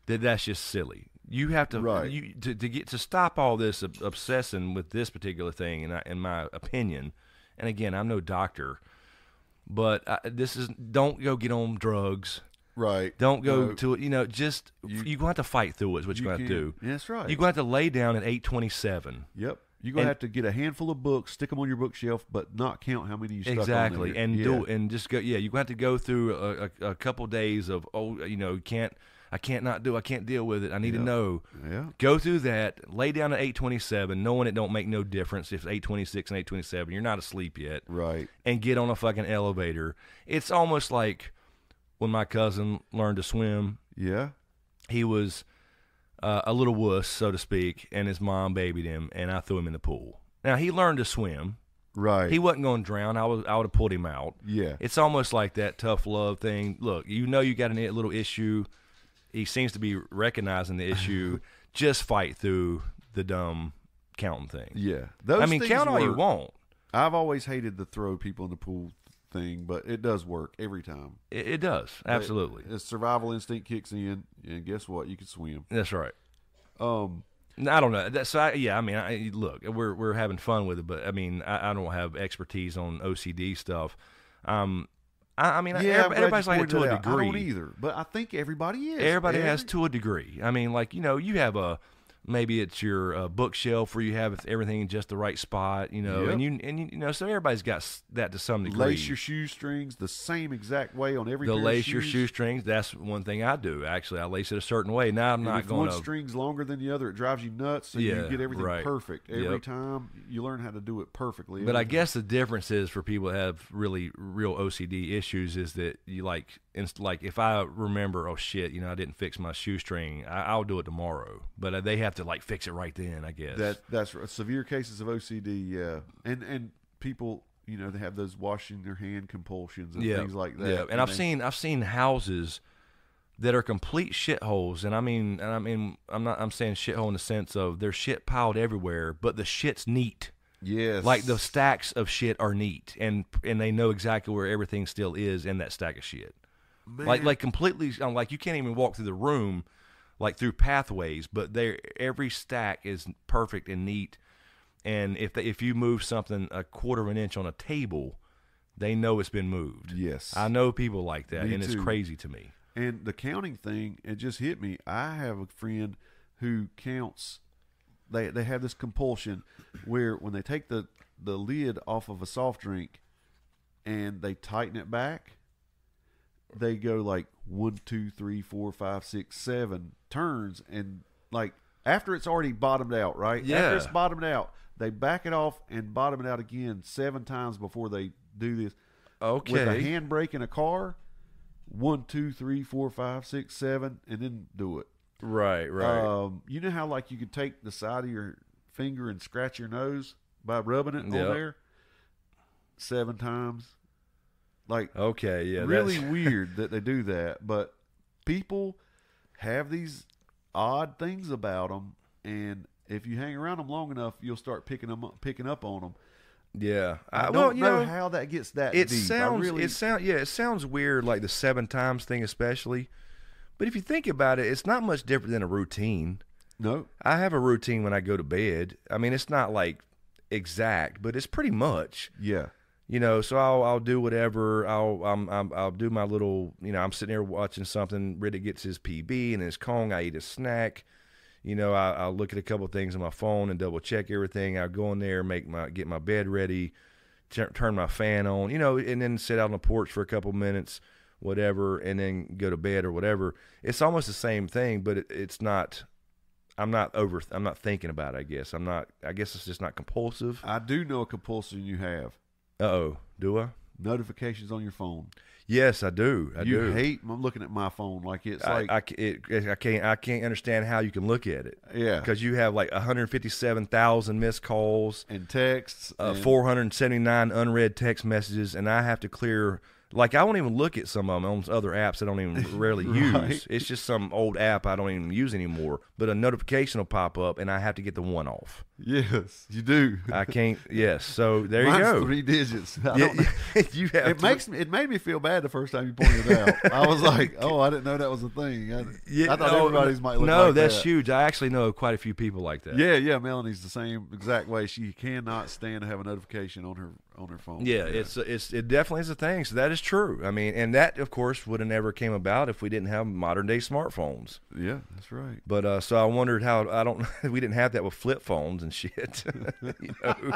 that that's just silly. You have to right. you, to to get to stop all this ob obsessing with this particular thing. In in my opinion, and again, I'm no doctor, but I, this is don't go get on drugs. Right. Don't go no. to it. You know, just you, you're gonna have to fight through it. Is what you're you gonna have to do. That's right. You're gonna have to lay down at eight twenty-seven. Yep. You're going to have to get a handful of books, stick them on your bookshelf, but not count how many you stuck exactly. on there. Exactly, and yeah. do and just go. Yeah, you're going to have to go through a, a, a couple days of oh, you know, can't I can't not do, I can't deal with it. I need yeah. to know. Yeah, go through that. Lay down at eight twenty-seven, knowing it don't make no difference if it's eight twenty-six and eight twenty-seven. You're not asleep yet, right? And get on a fucking elevator. It's almost like when my cousin learned to swim. Yeah, he was. Uh, a little wuss, so to speak, and his mom babied him, and I threw him in the pool. Now, he learned to swim. Right. He wasn't going to drown. I was, I would have pulled him out. Yeah. It's almost like that tough love thing. Look, you know you got a little issue. He seems to be recognizing the issue. Just fight through the dumb counting thing. Yeah. Those I mean, count all work. You want. I've always hated the throw people in the pool thing, but it does work every time. It, it does, absolutely. It, it's survival instinct kicks in, and guess what? You can swim. That's right. Um, I don't know. That's I, yeah. I mean, I, look, we're we're having fun with it, but I mean, I, I don't have expertise on O C D stuff. Um, I, I mean, yeah, I, everybody's like it to a degree. I don't either, but I think everybody is. Everybody every has to a degree. I mean, like you know, you have a. Maybe it's your uh, bookshelf where you have everything in just the right spot, you know, yep. and you and you, you know, so everybody's got that to some degree. Lace your shoestrings the same exact way on every. The pair lace of shoes. Your shoestrings. That's one thing I do actually. I lace it a certain way. Now I'm and not if going. One to, string's longer than the other. It drives you nuts. So yeah, you get everything right. perfect every yep. time. You learn how to do it perfectly. But I time. guess the difference is for people that have really real O C D issues is that you like. It's like if I remember, oh shit, you know, I didn't fix my shoestring. I, I'll do it tomorrow, but they have to like fix it right then. I guess that that's right. Severe cases of O C D, yeah, and and people, you know, they have those washing their hand compulsions and yeah. things like that. Yeah, and, and I've they, seen I've seen houses that are complete shitholes. And I mean, and I mean, I'm not, I'm saying shithole in the sense of there's shit piled everywhere, but the shit's neat. Yes. Like the stacks of shit are neat, and and they know exactly where everything still is in that stack of shit. Man. Like like completely, like you can't even walk through the room, like through pathways, but there every stack is perfect and neat. And if they, if you move something a quarter of an inch on a table, they know it's been moved. Yes. I know people like that, me and too. It's crazy to me. And the counting thing, it just hit me. I have a friend who counts. They they have this compulsion where when they take the, the lid off of a soft drink and they tighten it back, they go like one, two, three, four, five, six, seven turns. And like after it's already bottomed out, right? Yeah. After it's bottomed out, they back it off and bottom it out again seven times before they do this. Okay. With a handbrake in a car, one, two, three, four, five, six, seven, and then do it. Right, right. Um, you know how like you could take the side of your finger and scratch your nose by rubbing it yep. on there seven times. Like okay, yeah, really that's... weird that they do that, but people have these odd things about them, and if you hang around them long enough, you'll start picking them up, picking up on them. Yeah, I, I don't well, you know, know how that gets that. It deep. sounds, really... it sounds, yeah, it sounds weird, like the seven times thing, especially. But if you think about it, it's not much different than a routine. No. I have a routine when I go to bed. I mean, it's not like exact, but it's pretty much. Yeah. You know, so I'll I'll do whatever. I'll I'm, I'm I'll do my little, you know, I'm sitting there watching something. Riddick gets his P B and his Kong. I eat a snack. You know, I, I'll look at a couple of things on my phone and double check everything. I'll go in there, make my get my bed ready, t- turn my fan on, you know, and then sit out on the porch for a couple minutes. Whatever, and then go to bed or whatever. It's almost the same thing, but it, it's not. I'm not over. I'm not thinking about it, I guess I'm not. I guess it's just not compulsive. I do know a compulsion you have. Uh oh, do I? Notifications on your phone. Yes, I do. I you do. You hate. I'm looking at my phone like it's I, like I, it, I can't. I can't understand how you can look at it. Yeah, because you have like one hundred fifty-seven thousand missed calls and texts, uh, and four hundred seventy-nine unread text messages, and I have to clear. Like, I won't even look at some of them on other apps I don't even rarely right. use. It's just some old app I don't even use anymore. But a notification will pop up, and I have to get the one off. Yes, you do. I can't. Yes, so there Mine's you go. Three digits. I yeah, don't, you have it to, makes me, it made me feel bad the first time you pointed it out. I was like, oh, I didn't know that was a thing. I, yeah, I thought no, everybody's might look no, like that. No, that's huge. I actually know quite a few people like that. Yeah, yeah. Melanie's the same exact way. She cannot stand to have a notification on her on her phone. Yeah, yeah. it's it's it definitely is a thing. So that is true. I mean, and that of course would have never came about if we didn't have modern day smartphones. Yeah, that's right. But uh, so I wondered how I don't we didn't have that with flip phones and shit. you know,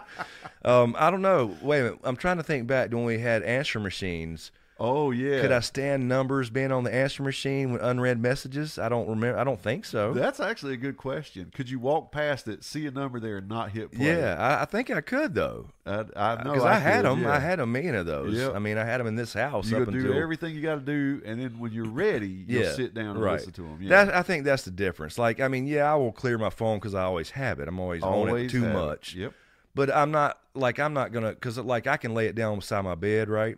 um, I don't know. Wait a minute, I'm trying to think back to when we had answer machines. Oh yeah. Could I stand numbers being on the answer machine with unread messages? I don't remember. I don't think so. That's actually a good question. Could you walk past it, see a number there, and not hit play? Yeah, I, I think I could though. I, I know because I, I had could, them. Yeah. I had a million of those. Yep. I mean, I had them in this house. You up do until... everything you got to do, and then when you're ready, you'll yeah, sit down and right. listen to them. Yeah, that, I think that's the difference. Like, I mean, yeah, I will clear my phone because I always have it. I'm always, always on it too much. It. Yep. But I'm not like I'm not gonna because like I can lay it down beside my bed, right?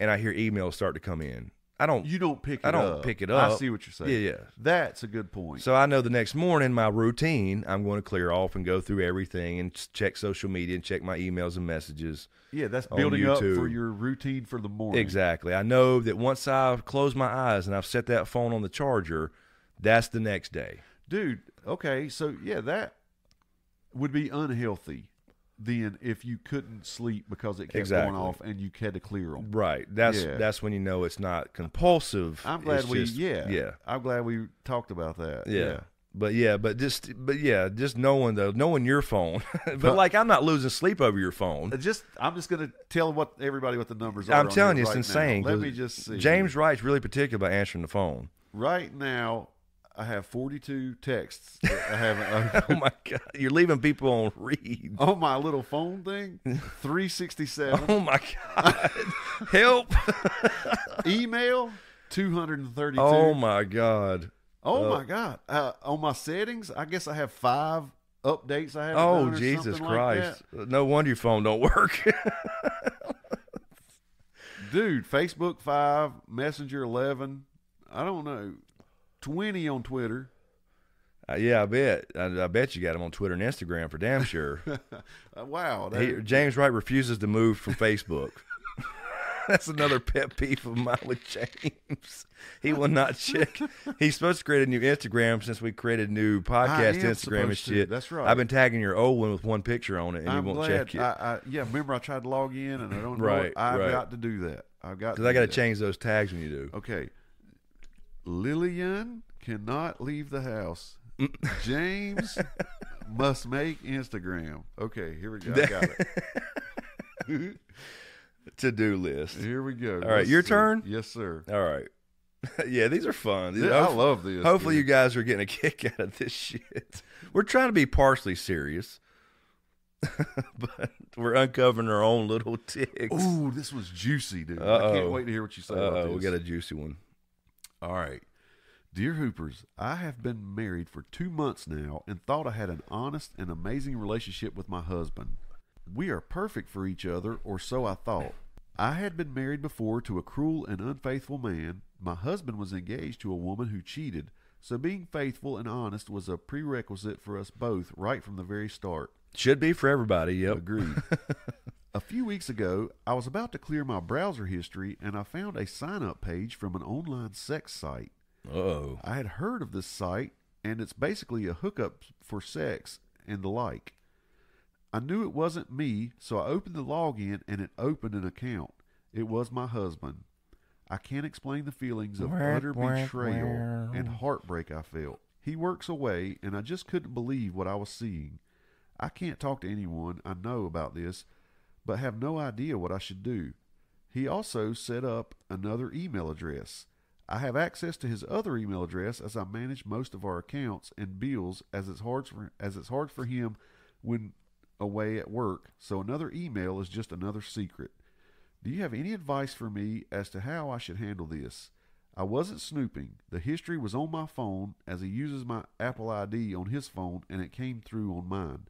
And I hear emails start to come in. I don't. You don't pick. It I don't up. pick it up. I see what you're saying. Yeah, yeah. That's a good point. So I know the next morning, my routine, I'm going to clear off and go through everything and check social media and check my emails and messages. Yeah, that's building up for your routine for the morning. Exactly. I know that once I've closed my eyes and I've set that phone on the charger, that's the next day. Dude. Okay. So yeah, that would be unhealthy. Then if you couldn't sleep because it kept exactly. going off and you had to clear them. Right. That's yeah. that's when you know it's not compulsive. I'm glad it's we just, yeah. Yeah. I'm glad we talked about that. Yeah. yeah. But yeah, but just but yeah, just knowing though, knowing your phone. but, but like I'm not losing sleep over your phone. Just I'm just gonna tell what everybody what the numbers are. I'm telling you, right it's insane. Now. Let me just see. James Wright's really particular about answering the phone. Right now I have forty-two texts that I haven't. Oh my God. You're leaving people on read. Oh, my little phone thing? three sixty-seven. Oh my God. Help. Email? two hundred thirty-two. Oh my God. Oh uh, my God. Uh, on my settings, I guess I have five updates I haven't oh, done or Jesus Christ. Like no wonder your phone don't work. Dude, Facebook five, Messenger eleven. I don't know. twenty on Twitter. Uh, yeah, I bet. I, I bet you got him on Twitter and Instagram for damn sure. Wow. He, James Wright refuses to move from Facebook. That's another pet peeve of mine with James. He will not check. He's supposed to create a new Instagram since we created new podcast Instagram and shit. To. That's right. I've been tagging your old one with one picture on it, and I'm you won't glad. check it. I, I, yeah, remember I tried to log in, and I don't know. Right, I've right. got to do that. I've got because I got to change those tags when you do. Okay. Lillian cannot leave the house. James must make Instagram. Okay, here we go. I got it. To-do list. Here we go. All right, Let's your see. turn? Yes, sir. All right. Yeah, these are fun. These, I love these. Hopefully dude. you guys are getting a kick out of this shit. We're trying to be partially serious, but we're uncovering our own little ticks. Ooh, this was juicy, dude. Uh-oh. I can't wait to hear what you say Uh-oh, about this. We got a juicy one. All right. Dear Hoopers, I have been married for two months now and thought I had an honest and amazing relationship with my husband. We are perfect for each other, or so I thought. I had been married before to a cruel and unfaithful man. My husband was engaged to a woman who cheated, so being faithful and honest was a prerequisite for us both right from the very start. Should be for everybody, yep. Agreed. A few weeks ago, I was about to clear my browser history, and I found a sign-up page from an online sex site. Uh-oh. I had heard of this site, and it's basically a hookup for sex and the like. I knew it wasn't me, so I opened the login, and it opened an account. It was my husband. I can't explain the feelings of utter betrayal and heartbreak I felt. He works away, and I just couldn't believe what I was seeing. I can't talk to anyone I know about this, but have no idea what I should do. He also set up another email address. I have access to his other email address as I manage most of our accounts and bills as it's hard for, as it's hard for him when away at work, so another email is just another secret. Do you have any advice for me as to how I should handle this? I wasn't snooping. The history was on my phone as he uses my Apple I D on his phone, and it came through on mine.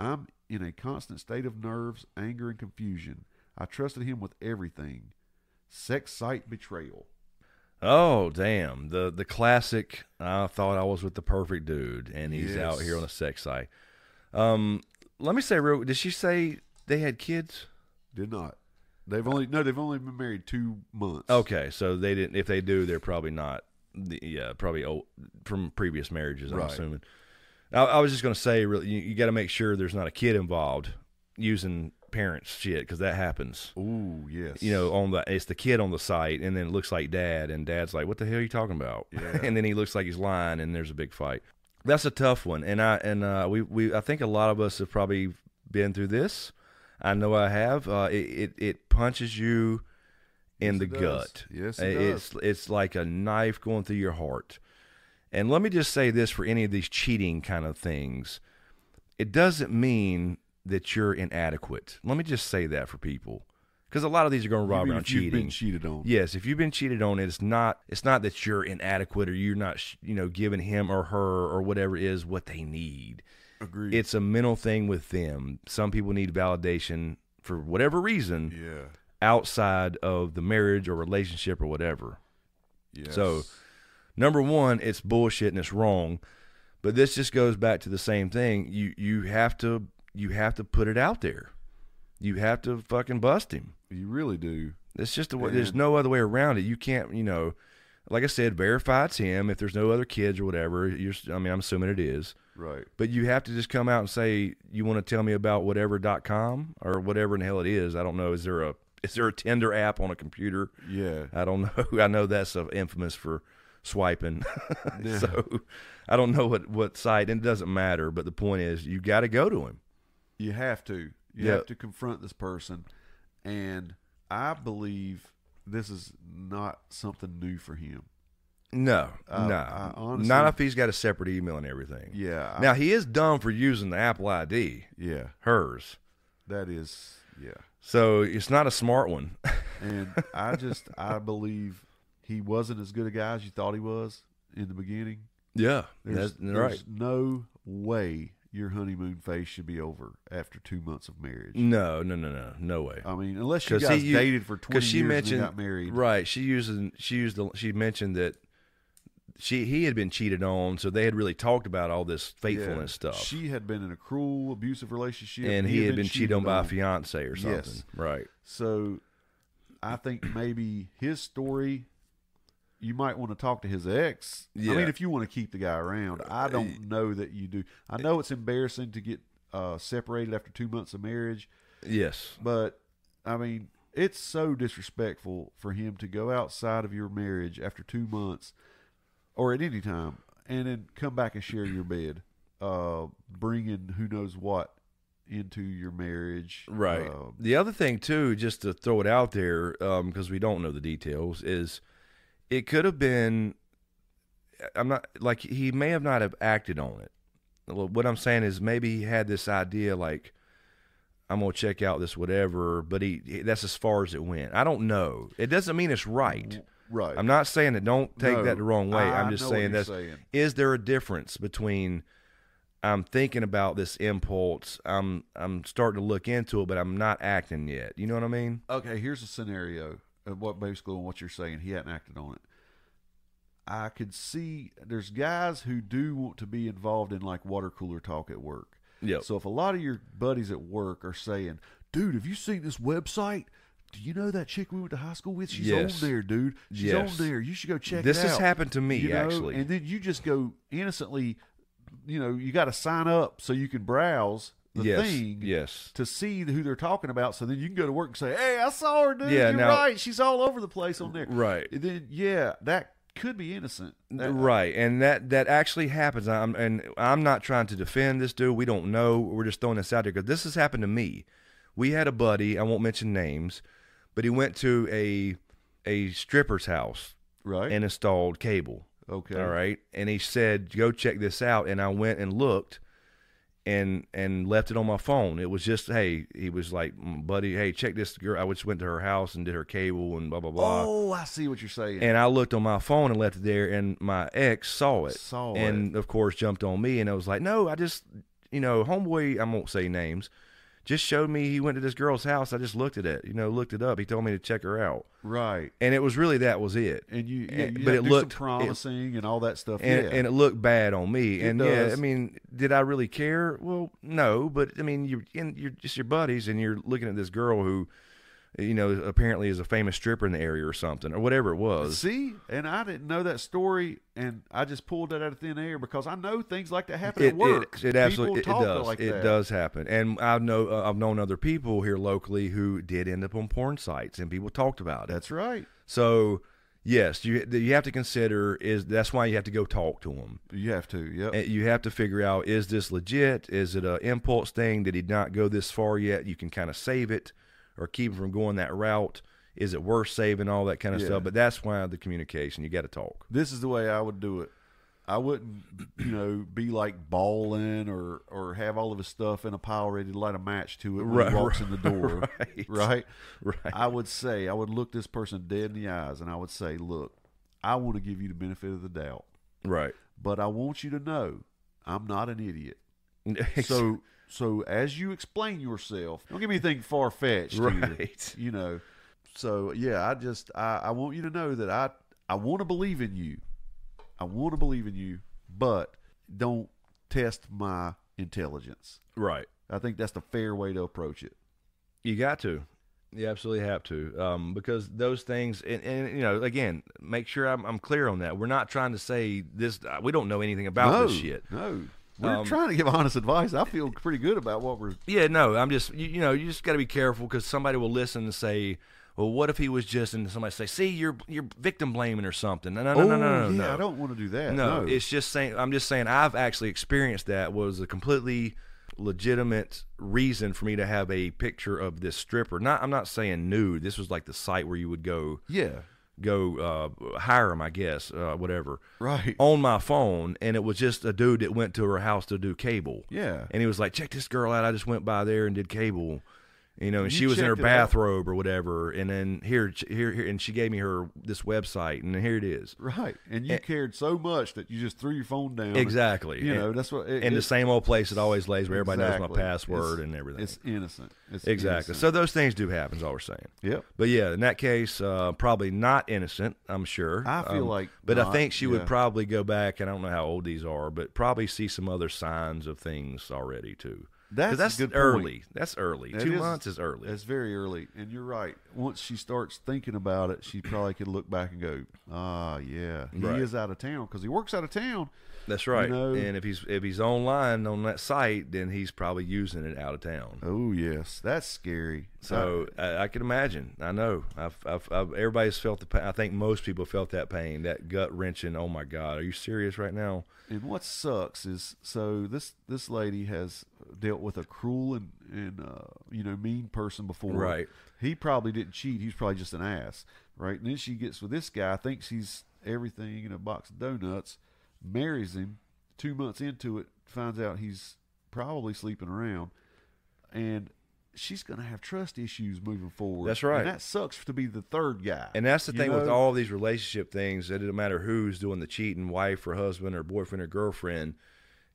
I'm in a constant state of nerves, anger, and confusion. I trusted him with everything. Sex site betrayal. Oh, damn. The the classic, I thought I was with the perfect dude, and he's yes. out here on a sex site. Um, let me say real, did she say they had kids? Did not. They've only, no, they've only been married two months. Okay, so they didn't, if they do, they're probably not, the, yeah, probably old, from previous marriages, I'm right. assuming. I, I was just going to say, really, you, you got to make sure there's not a kid involved using parents' shit, because that happens. Ooh, yes. You know, on the it's the kid on the site, and then it looks like dad, and dad's like, what the hell are you talking about? Yeah. And then he looks like he's lying, and there's a big fight. That's a tough one, and I and uh, we we I think a lot of us have probably been through this. I know I have. Uh, it, it it punches you in yes, the gut. Yes, it it's does. It's like a knife going through your heart. And let me just say this for any of these cheating kind of things, it doesn't mean that you're inadequate. Let me just say that for people, because a lot of these are going to revolve around cheating. You've been cheated on. Yes, if you've been cheated on, it's not it's not that you're inadequate or you're not, you know, giving him or her or whatever it is what they need. Agreed. It's a mental thing with them. Some people need validation for whatever reason. Yeah. Outside of the marriage or relationship or whatever. Yes. So, number one, it's bullshit and it's wrong. But this just goes back to the same thing. You you have to you have to put it out there. You have to fucking bust him. You really do. It's just the way. And there's no other way around it. You can't, you know, like I said, verify it's him. If there's no other kids or whatever, you're, I mean, I'm assuming it is. Right. But you have to just come out and say, you want to tell me about whatever dot com or whatever in the hell it is. I don't know. Is there a is there a Tinder app on a computer? Yeah. I don't know. I know that's infamous for swiping. Yeah. So I don't know what, what site. And it doesn't matter. But the point is, you got to go to him. You have to. You yep. have to confront this person, and I believe this is not something new for him. No, uh, no, I honestly, not if he's got a separate email and everything. Yeah. Now I, he is dumb for using the Apple I D. Yeah, hers. That is, yeah. So it's not a smart one. And I just, I believe he wasn't as good a guy as you thought he was in the beginning. Yeah, there's, that's, there's right. no way your honeymoon phase should be over after two months of marriage. No, no, no, no, no way. I mean, unless you guys he, dated for twenty she years mentioned, and got married. Right. She used, she used the, she mentioned that she he had been cheated on, so they had really talked about all this faithfulness yeah. stuff. She had been in a cruel, abusive relationship, and he, he had, had been, been cheated on by a fiance or something. Yes. Right. So I think maybe his story, you might want to talk to his ex. Yeah. I mean, if you want to keep the guy around, I don't know that you do. I know it's embarrassing to get uh, separated after two months of marriage. Yes. But, I mean, it's so disrespectful for him to go outside of your marriage after two months or at any time and then come back and share your bed, uh, bringing who knows what into your marriage. Right. Uh, the other thing, too, just to throw it out there, because um, we don't know the details, is it could have been, I'm not, like, he may have not have acted on it. What I'm saying is maybe he had this idea like, I'm going to check out this whatever, but he that's as far as it went. I don't know. It doesn't mean it's right. Right. I'm not saying that. Don't take no, that the wrong way. I, I'm just saying that's, saying. Is there a difference between I'm thinking about this impulse, I'm I'm starting to look into it, but I'm not acting yet. You know what I mean? Okay, here's a scenario. What basically on what you're saying, he hadn't acted on it. I could see there's guys who do want to be involved in like water cooler talk at work. Yeah. So if a lot of your buddies at work are saying, "Dude, have you seen this website? Do you know that chick we went to high school with? She's yes. on there, dude. She's yes. on there. You should go check this it out." This has happened to me you know? actually. And then you just go innocently, you know, you got to sign up so you can browse the yes, thing yes. to see who they're talking about, so then you can go to work and say, "Hey, I saw her, dude. Yeah, You're now, right. She's all over the place on there." Right. And then yeah, that could be innocent. That, right. And that that actually happens. I'm and I'm not trying to defend this dude. We don't know. We're just throwing this out there because this has happened to me. We had a buddy, I won't mention names, but he went to a a stripper's house right. and installed cable. Okay. All right. And he said, "Go check this out." And I went and looked. And and left it on my phone. It was just, hey, he was like, "Buddy, hey, check this girl. I just went to her house and did her cable and blah, blah, blah." Oh, I see what you're saying. And I looked on my phone and left it there, and my ex saw it. Saw and it. And, of course, jumped on me, and I was like, "No, I just, you know, homeboy," I won't say names, "just showed me he went to this girl's house. I just looked at it, you know, looked it up. He told me to check her out." Right. And it was really, that was it. And you, yeah, you but it looked promising it, and all that stuff. And, yeah. and it looked bad on me. It and does. yeah, I mean, did I really care? Well, no, but I mean, you're, in, you're just your buddies and you're looking at this girl who, you know, apparently is a famous stripper in the area or something or whatever it was. See, and I didn't know that story, and I just pulled that out of thin air because I know things like that happen it, at work. It, it absolutely it, it does. Like it that. does happen, and I know uh, I've known other people here locally who did end up on porn sites, and people talked about it. That's right. So yes, you you have to consider is that's why you have to go talk to them. You have to. Yeah. You have to figure out, is this legit? Is it an impulse thing? Did he not go this far yet? You can kind of save it. Or keep them from going that route. Is it worth saving? All that kind of yeah. stuff. But that's why the communication. You got to talk. This is the way I would do it. I wouldn't, you know, be like bawling or or have all of his stuff in a pile ready to light a match to it when right, he walks right, in the door. Right, right. Right. I would say I would look this person dead in the eyes and I would say, "Look, I want to give you the benefit of the doubt. Right. But I want you to know I'm not an idiot. So." So as you explain yourself, don't give me anything far-fetched. Right. You, you know, so yeah, I just, I, I want you to know that I, I want to believe in you. I want to believe in you, but don't test my intelligence. Right. I think that's the fair way to approach it. You got to. You absolutely have to. Um, because those things, and, and you know, again, make sure I'm, I'm clear on that. We're not trying to say this, we don't know anything about no, this shit. No. We're um, trying to give honest advice. I feel pretty good about what we're... Yeah, no, I'm just... You, you know, you just got to be careful because somebody will listen and say, "Well, what if he was just..." And somebody say, "See, you're you're victim blaming or something." No, no, oh, no, no, no, yeah, no. I don't want to do that. No, no, it's just saying... I'm just saying I've actually experienced that was a completely legitimate reason for me to have a picture of this stripper. Not, I'm not saying nude. This was like the site where you would go... Yeah. go uh, hire him, I guess, uh, whatever. Right. On my phone, and it was just a dude that went to her house to do cable. Yeah. And he was like, "Check this girl out. I just went by there and did cable." You know, and you she was in her bathrobe out. Or whatever, and then here, here, here, and she gave me her this website, and here it is. Right, and you and, cared so much that you just threw your phone down. Exactly, and, you know, and, that's what. It, and the same old place it always lays where exactly. everybody knows my password it's, and everything. It's innocent. It's exactly. Innocent. So those things do happen. Is all we're saying. Yeah. But yeah, in that case, uh, probably not innocent. I'm sure. I feel um, like, but not, I think she yeah. would probably go back, and I don't know how old these are, but probably see some other signs of things already too. That's, that's good early. Point. That's early. That Two is, months is early. That's very early. And you're right. Once she starts thinking about it, she probably could look back and go, ah, yeah, he right. is out of town because he works out of town. That's right. You know, and if he's if he's online on that site, then he's probably using it out of town. Oh, yes. That's scary. So I, I, I can imagine. I know. I've, I've, I've, everybody's felt the pain. I think most people felt that pain, that gut-wrenching, oh, my God, are you serious right now? And what sucks is, so this this lady has dealt with a cruel and, and uh, you know, mean person before. Right. He probably didn't cheat. He was probably just an ass, right? And then she gets with this guy, thinks he's everything in a box of donuts, marries him. Two months into it, finds out he's probably sleeping around, and she's going to have trust issues moving forward. That's right. And that sucks to be the third guy. And that's the thing know? with all these relationship things. It doesn't matter who's doing the cheating, wife or husband or boyfriend or girlfriend.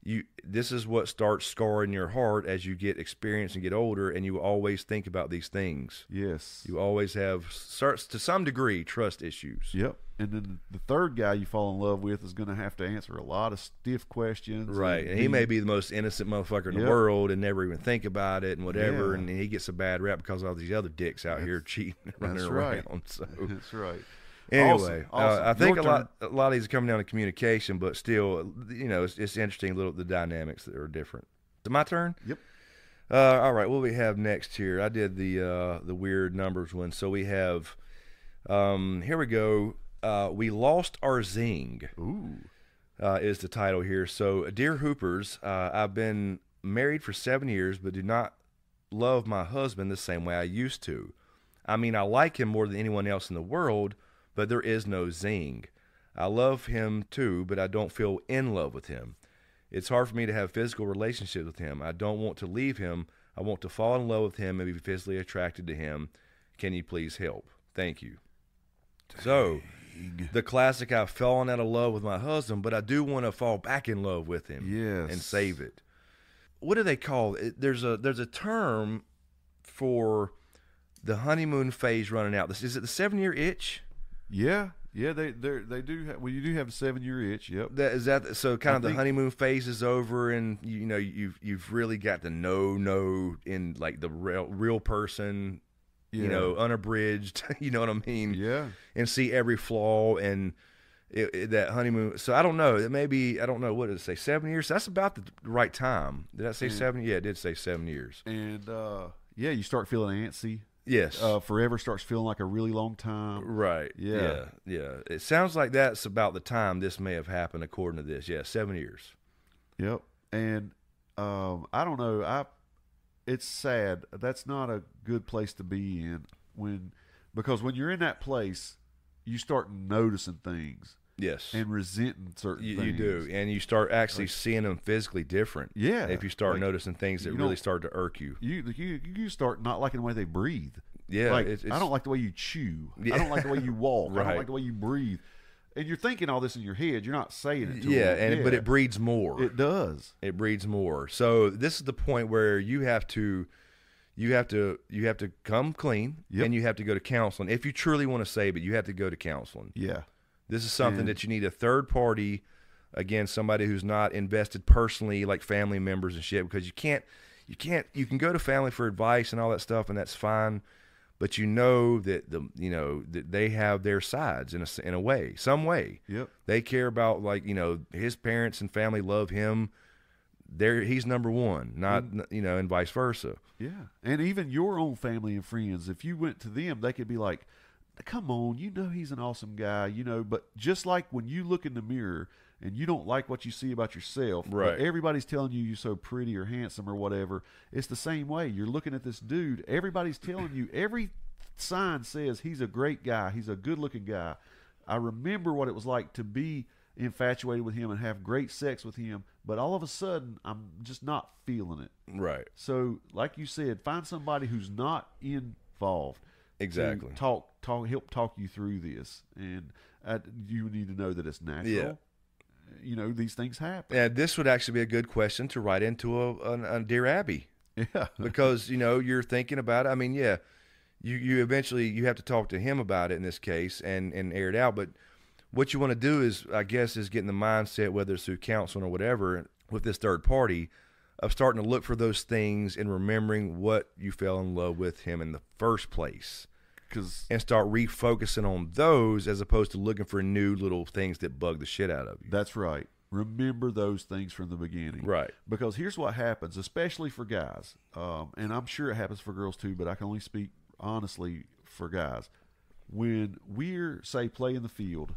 You, this is what starts scarring your heart as you get experienced and get older, and you always think about these things. Yes. You always have, to some degree, trust issues. Yep. And then the third guy you fall in love with is going to have to answer a lot of stiff questions. Right. And, and he, he may be the most innocent motherfucker in yep. the world and never even think about it and whatever, yeah. and he gets a bad rap because of all these other dicks out that's, here cheating and running right. around. So. That's right. Anyway, awesome. Awesome. Uh, I think a lot, a lot of these are coming down to communication, but still, you know, it's, it's interesting, little the dynamics that are different. Is it my turn? Yep. Uh, all right, what do we have next here? I did the uh, the weird numbers one. So we have, um, here we go, uh, We Lost Our Zing. Ooh. Uh, is the title here. So, Dear Hoopers, uh, I've been married for seven years, but do not love my husband the same way I used to. I mean, I like him more than anyone else in the world, but there is no zing. I love him too, but I don't feel in love with him. It's hard for me to have physical relationships with him. I don't want to leave him. I want to fall in love with him and be physically attracted to him. Can you please help? Thank you. Dang. So, the classic, I've fallen out of love with my husband, but I do want to fall back in love with him. Yes. And save it. What do they call it? There's a, there's a term for the honeymoon phase running out. This, is it the seven-year itch? Yeah, yeah, they they do. Have, well, you do have a seven-year itch. Yep. That is that. So kind of I the honeymoon phase is over, and you, you know you've you've really got to know know in like the real real person, yeah. you know, unabridged. You know what I mean? Yeah. And see every flaw and it, it, that honeymoon. So I don't know. It may be, I don't know, what did it say? Seven years. That's about the right time. Did I say and, seven? Yeah, it did say seven years. And uh, yeah, you start feeling antsy. Yes. Uh, forever starts feeling like a really long time. Right. Yeah. yeah. Yeah. It sounds like that's about the time this may have happened, according to this. Yeah. Seven years. Yep. And um, I don't know. I. It's sad. That's not a good place to be in when, because when you're in that place, you start noticing things. Yes. And resenting certain you, things. You do. And you start actually like, seeing them physically different. Yeah. If you start like, noticing things that really start to irk you. you. You you start not liking the way they breathe. Yeah. Like, it's, it's, I don't like the way you chew. Yeah. I don't like the way you walk. Right. I don't like the way you breathe. And you're thinking all this in your head. You're not saying it to yeah, them. And, yeah. But it breeds more. It does. It breeds more. So this is the point where you have to... You have to you have to come clean. Yep. And you have to go to counseling. If you truly want to save it, you have to go to counseling. Yeah. This is something and, that you need a third party, again, somebody who's not invested personally, like family members and shit, because you can't, you can't, you can go to family for advice and all that stuff, and that's fine, but you know that the, you know, that they have their sides in a in a way, some way. Yep. They care about, like, you know, his parents and family love him. There, he's number one, not and, you know, and vice versa. Yeah, and even your own family and friends, if you went to them, they could be like, come on, you know he's an awesome guy, you know, but just like when you look in the mirror and you don't like what you see about yourself, right? But everybody's telling you you're so pretty or handsome or whatever. It's the same way. You're looking at this dude. Everybody's telling you, every sign says he's a great guy. He's a good looking guy. I remember what it was like to be infatuated with him and have great sex with him, but all of a sudden I'm just not feeling it. Right. So like you said, find somebody who's not involved. Exactly. To talk, talk, help talk you through this, and uh, you need to know that it's natural. Yeah. You know, these things happen. Yeah, this would actually be a good question to write into a, a, a Dear Abby. Yeah. Because, you know, you're thinking about it. I mean, yeah, you, you eventually, you have to talk to him about it in this case and, and air it out. But what you want to do is, I guess, is get in the mindset, whether it's through counseling or whatever, with this third party, of starting to look for those things and remembering what you fell in love with him in the first place. Cause, and start refocusing on those as opposed to looking for new little things that bug the shit out of you. That's right. Remember those things from the beginning. Right. Because here's what happens, especially for guys, um, and I'm sure it happens for girls too, but I can only speak honestly for guys. When we're, say, playing the field,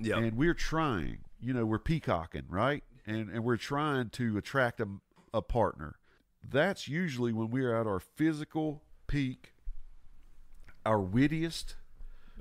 yep. and we're trying, you know, we're peacocking, right? And, and we're trying to attract a, a partner. That's usually when we're at our physical peak, our wittiest,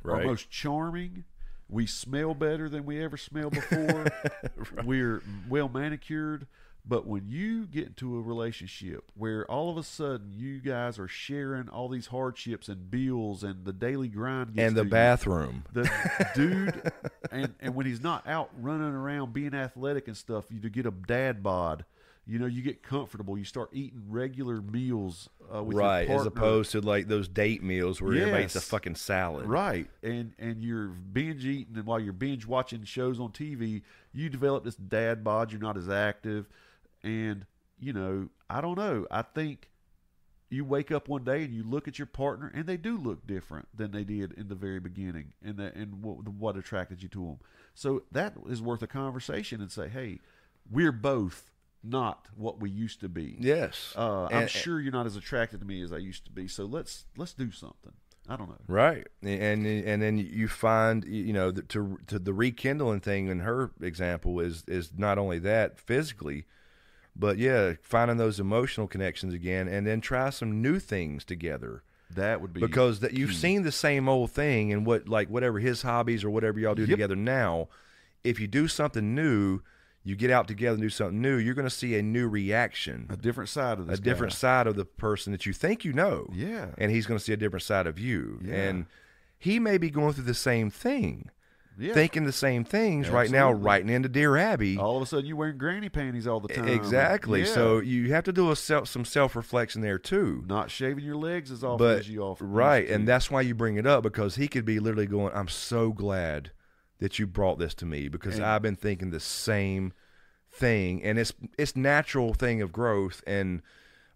right. our most charming. We smell better than we ever smelled before. Right. We're well manicured. But when you get into a relationship where all of a sudden you guys are sharing all these hardships and bills and the daily grind gets and the bathroom, you, the dude, and, and when he's not out running around being athletic and stuff, you get a dad bod. You know, you get comfortable. You start eating regular meals uh, with right, your partner. Right, as opposed to like those date meals where yes. everybody eats a fucking salad. Right, and and you're binge eating, and while you're binge watching shows on T V, you develop this dad bod. You're not as active, and you know, I don't know. I think you wake up one day and you look at your partner, and they do look different than they did in the very beginning, and that and what, what attracted you to them. So that is worth a conversation and say, hey, we're both not what we used to be. Yes. Uh, I'm and, sure you're not as attracted to me as I used to be. So let's, let's do something. I don't know. Right. And, and then you find, you know, the, to, to the rekindling thing in her example is, is not only that physically, but yeah, finding those emotional connections again, and then try some new things together. That would be because that you've key. seen the same old thing, and what, like whatever his hobbies or whatever y'all do yep. together. Now, if you do something new, you get out together and do something new, you're going to see a new reaction. A different side of this A guy. different side of the person that you think you know. Yeah. And he's going to see a different side of you. Yeah. And he may be going through the same thing, yeah. thinking the same things Absolutely. right now, writing into Dear Abby. All of a sudden, you're wearing granny panties all the time. Exactly. Yeah. So you have to do a self, some self-reflection there, too. Not shaving your legs as often but, as you often. Right. And that's why you bring it up, because he could be literally going, I'm so glad that you brought this to me, because and, I've been thinking the same thing, and it's it's natural thing of growth, and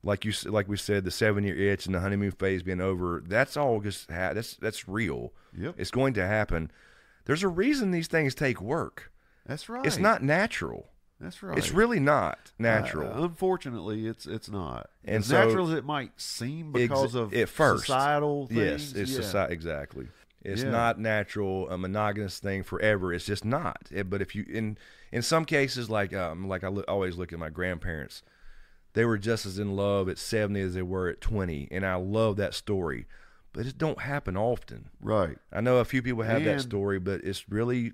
like you like we said, the seven year itch and the honeymoon phase being over, that's all just ha that's that's real. Yep. It's going to happen. There's a reason these things take work. That's right. It's not natural. That's right. It's really not natural. Uh, unfortunately, it's it's not and as so, natural as it might seem because of at first. societal things. Yes, it's yeah. society exactly. It's yeah. not natural, a monogamous thing forever. It's just not. It, but if you in in some cases, like um, like I lo always look at my grandparents, they were just as in love at seventy as they were at twenty, and I love that story. But it don't happen often. Right. I know a few people have and, that story, but it's really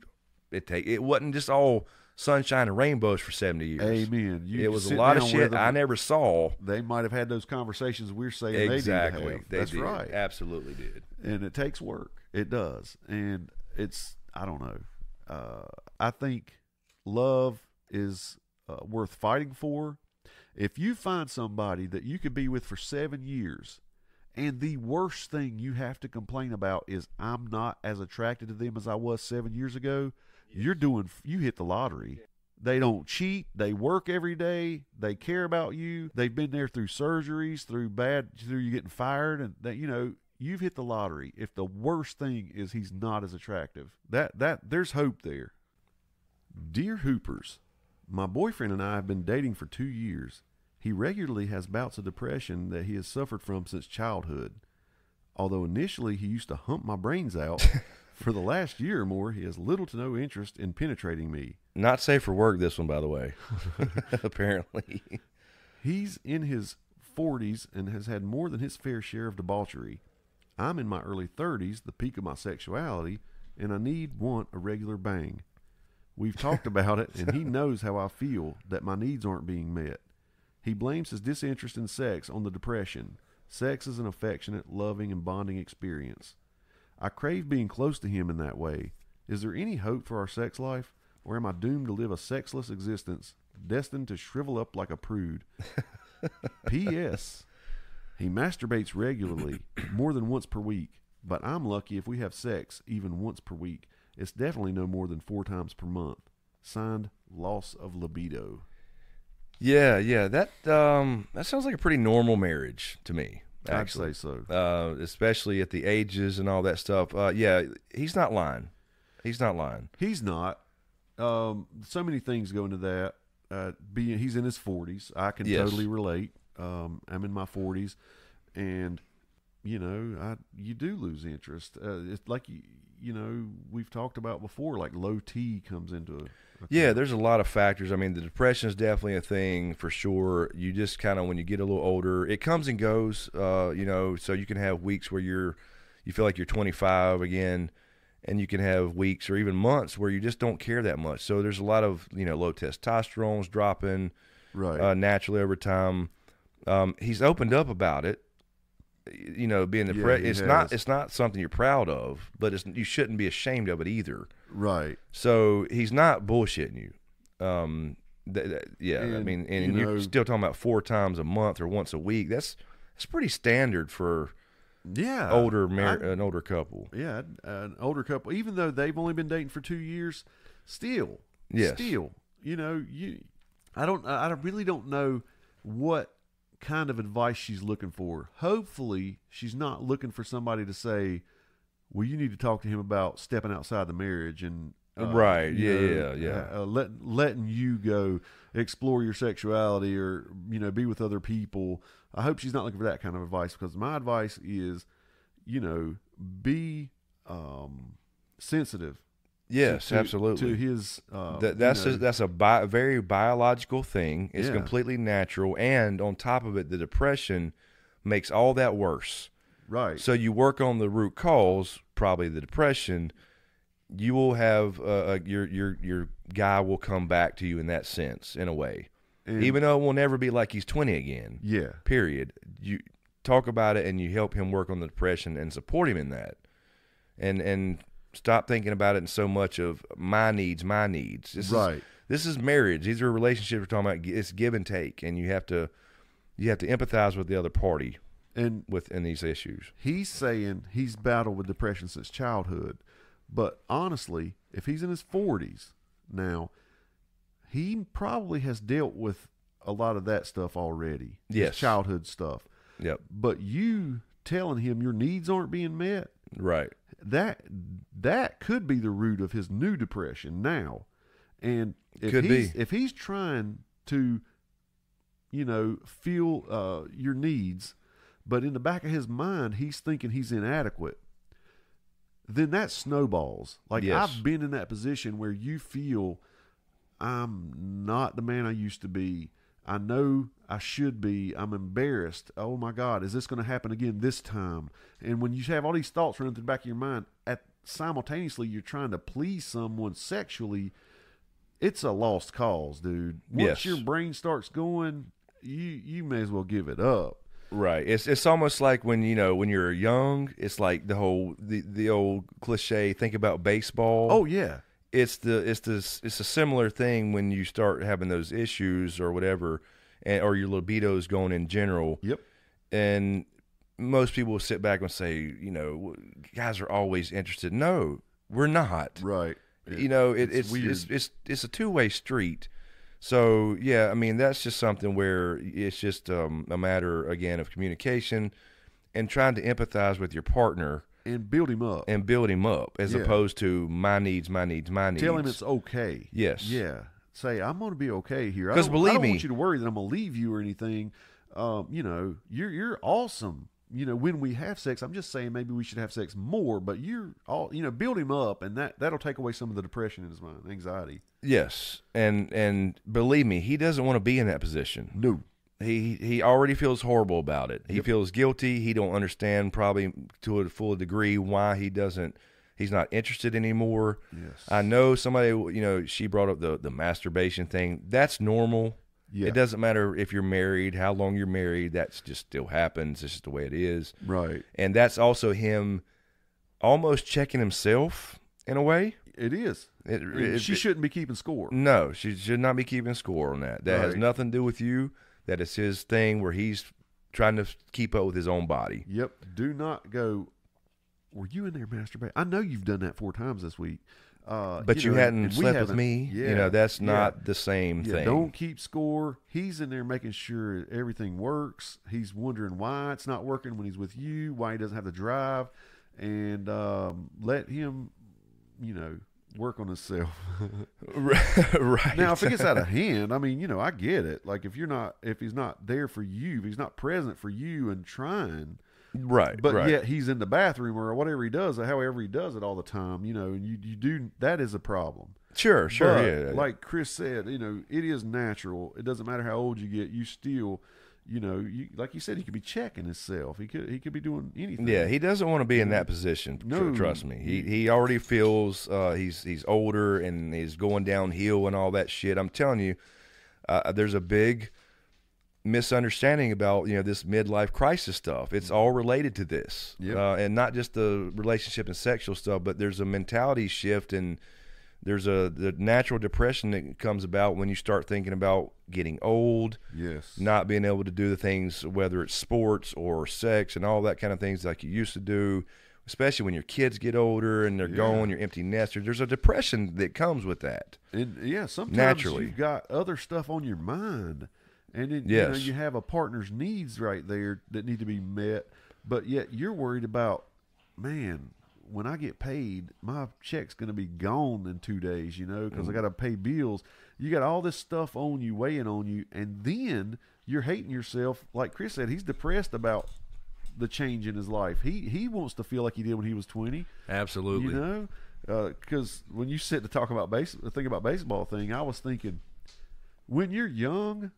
it take it wasn't just all sunshine and rainbows for seventy years. Amen. You it was a lot of shit I never saw. They might have had those conversations we're saying exactly. they did. Exactly. That's did. right. Absolutely did. And it takes work. It does. And it's, I don't know. Uh, I think love is uh, worth fighting for. If you find somebody that you could be with for seven years and the worst thing you have to complain about is I'm not as attracted to them as I was seven years ago, you're doing, you hit the lottery. They don't cheat. They work every day. They care about you. They've been there through surgeries, through bad, through you getting fired, and that, you know, you've hit the lottery. If the worst thing is he's not as attractive, that, that there's hope there. Dear Hoopers, my boyfriend and I have been dating for two years. He regularly has bouts of depression that he has suffered from since childhood. Although initially he used to hump my brains out, for the last year or more, he has little to no interest in penetrating me. Not safe for work, this one, by the way. Apparently. He's in his forties and has had more than his fair share of debauchery. I'm in my early thirties, the peak of my sexuality, and I need, want, a regular bang. We've talked about it, and he knows how I feel that my needs aren't being met. He blames his disinterest in sex on the depression. Sex is an affectionate, loving, and bonding experience. I crave being close to him in that way. Is there any hope for our sex life, or am I doomed to live a sexless existence, destined to shrivel up like a prude? P S He masturbates regularly, more than once per week, but I'm lucky if we have sex even once per week. It's definitely no more than four times per month. Signed, loss of libido. Yeah, yeah. That um, that sounds like a pretty normal marriage to me, actually. I'd say so. Uh, especially at the ages and all that stuff. Uh, yeah, he's not lying. He's not lying. He's not. Um, so many things go into that. Uh, being he's in his forties. I can yes. totally relate. Um, I'm in my forties. And, you know, I you do lose interest. Uh, it's like you... you know, we've talked about before, like low T comes into it. Yeah, there's a lot of factors. I mean, the depression is definitely a thing for sure. You just kind of, when you get a little older, it comes and goes, uh, you know, so you can have weeks where you're, you feel like you're twenty-five again, and you can have weeks or even months where you just don't care that much. So there's a lot of, you know, low testosterone's dropping right. uh, naturally over time. Um, he's opened up about it. You know, being the yeah, pre it's has. not it's not something you're proud of, but it's you shouldn't be ashamed of it either. Right. So he's not bullshitting you. Um. Th th yeah. And, I mean, and, and you know, you're still talking about four times a month or once a week. That's that's pretty standard for yeah older mar I, an older couple. Yeah, an older couple. Even though they've only been dating for two years, still, yes. still, you know, you. I don't. I really don't know what kind of advice she's looking for. Hopefully she's not looking for somebody to say, well, you need to talk to him about stepping outside the marriage and uh, right yeah know, yeah yeah uh, let, letting you go explore your sexuality, or you know, be with other people. I hope she's not looking for that kind of advice, because my advice is, you know, be um sensitive. Yes, to, absolutely. To his, uh, Th that's you know. a, that's a bi very biological thing. It's yeah. completely natural, and on top of it, the depression makes all that worse. Right. So you work on the root cause, probably the depression. You will have uh, your your your guy will come back to you in that sense, in a way, and even though it will never be like he's twenty again. Yeah. Period. You talk about it, and you help him work on the depression and support him in that, and and. Stop thinking about it in so much of my needs, my needs. This right. Is, this is marriage. These are relationships we're talking about. It's give and take, and you have to, you have to empathize with the other party, and within these issues. He's saying he's battled with depression since childhood, but honestly, if he's in his forties now, he probably has dealt with a lot of that stuff already. Yes, his childhood stuff. Yep. But you telling him your needs aren't being met. Right. That that could be the root of his new depression now, and if could he's, be if he's trying to, you know, feel uh, your needs, but in the back of his mind he's thinking he's inadequate. Then that snowballs. Like yes. I've been in that position where you feel I'm not the man I used to be. I know I should be. I'm embarrassed. Oh my God, is this going to happen again this time? And when you have all these thoughts running through the back of your mind, at simultaneously you're trying to please someone sexually, it's a lost cause, dude. Once yes. your brain starts going, you you may as well give it up. Right. It's it's almost like when you know when you're young, it's like the whole the the old cliche. Think about baseball. Oh yeah. It's the it's the it's a similar thing when you start having those issues or whatever, and or your libido's going in general. Yep. And most people will sit back and say, you know, guys are always interested. No, we're not. Right. It, you know, it, it's, it's, weird. it's it's it's a two way street. So yeah, I mean that's just something where it's just um, a matter again of communication and trying to empathize with your partner. And build him up. And build him up, as yeah. opposed to my needs, my needs, my needs. Tell him it's okay. Yes. Yeah. Say, I'm going to be okay here. Because believe me. I don't want you to worry that I'm going to leave you or anything. Um, you know, you're, you're awesome. You know, when we have sex, I'm just saying maybe we should have sex more, but you're all, you know, build him up, and that, that'll take away some of the depression in his mind, anxiety. Yes. And, and believe me, he doesn't want to be in that position. No. He he already feels horrible about it. He yep. feels guilty. He don't understand probably to a full degree why he doesn't He's not interested anymore. Yes. I know somebody, you know, she brought up the, the masturbation thing. That's normal. Yeah. It doesn't matter if you're married, how long you're married. That's just still happens. It's just the way it is. Right. And that's also him almost checking himself in a way. It is. It, it, she it, shouldn't be keeping score. No, she should not be keeping score on that. That right. has nothing to do with you. That is his thing where he's trying to keep up with his own body. Yep. Do not go, were you in there masturbating? I know you've done that four times this week. Uh, but you, know, you hadn't slept with me. Yeah, you know, that's not yeah. the same yeah, thing. Don't keep score. He's in there making sure everything works. He's wondering why it's not working when he's with you, why he doesn't have the drive. And um, let him, you know, work on himself. Right. Now, if it gets out of hand, I mean, you know, I get it. Like, if you're not, if he's not there for you, if he's not present for you and trying. Right. But right. yet he's in the bathroom or whatever he does, or however he does it all the time, you know, and you, you do, that is a problem. Sure, sure. But, yeah, yeah. Like Chris said, you know, it is natural. It doesn't matter how old you get, you still, you know, you, like you said, he could be checking himself. He could, he could be doing anything. Yeah, he doesn't want to be in that position. No. Trust me. He he already feels uh, he's he's older and he's going downhill and all that shit. I'm telling you, uh, there's a big misunderstanding about, you know, this midlife crisis stuff. It's all related to this, yep. uh, and not just the relationship and sexual stuff, but there's a mentality shift and there's a the natural depression that comes about when you start thinking about getting old, yes, not being able to do the things, whether it's sports or sex and all that kind of things like you used to do, especially when your kids get older and they're yeah. gone, you're empty nesters. There's a depression that comes with that. And yeah, sometimes naturally. You've got other stuff on your mind. And then yes. you know, you have a partner's needs right there that need to be met, but yet you're worried about, man, when I get paid, my check's going to be gone in two days, you know, because mm. I got to pay bills. You got all this stuff on you, weighing on you, and then you're hating yourself. Like Chris said, he's depressed about the change in his life. He he wants to feel like he did when he was twenty. Absolutely. You know, because uh, when you sit to talk about base, think about baseball thing, I was thinking, when you're young,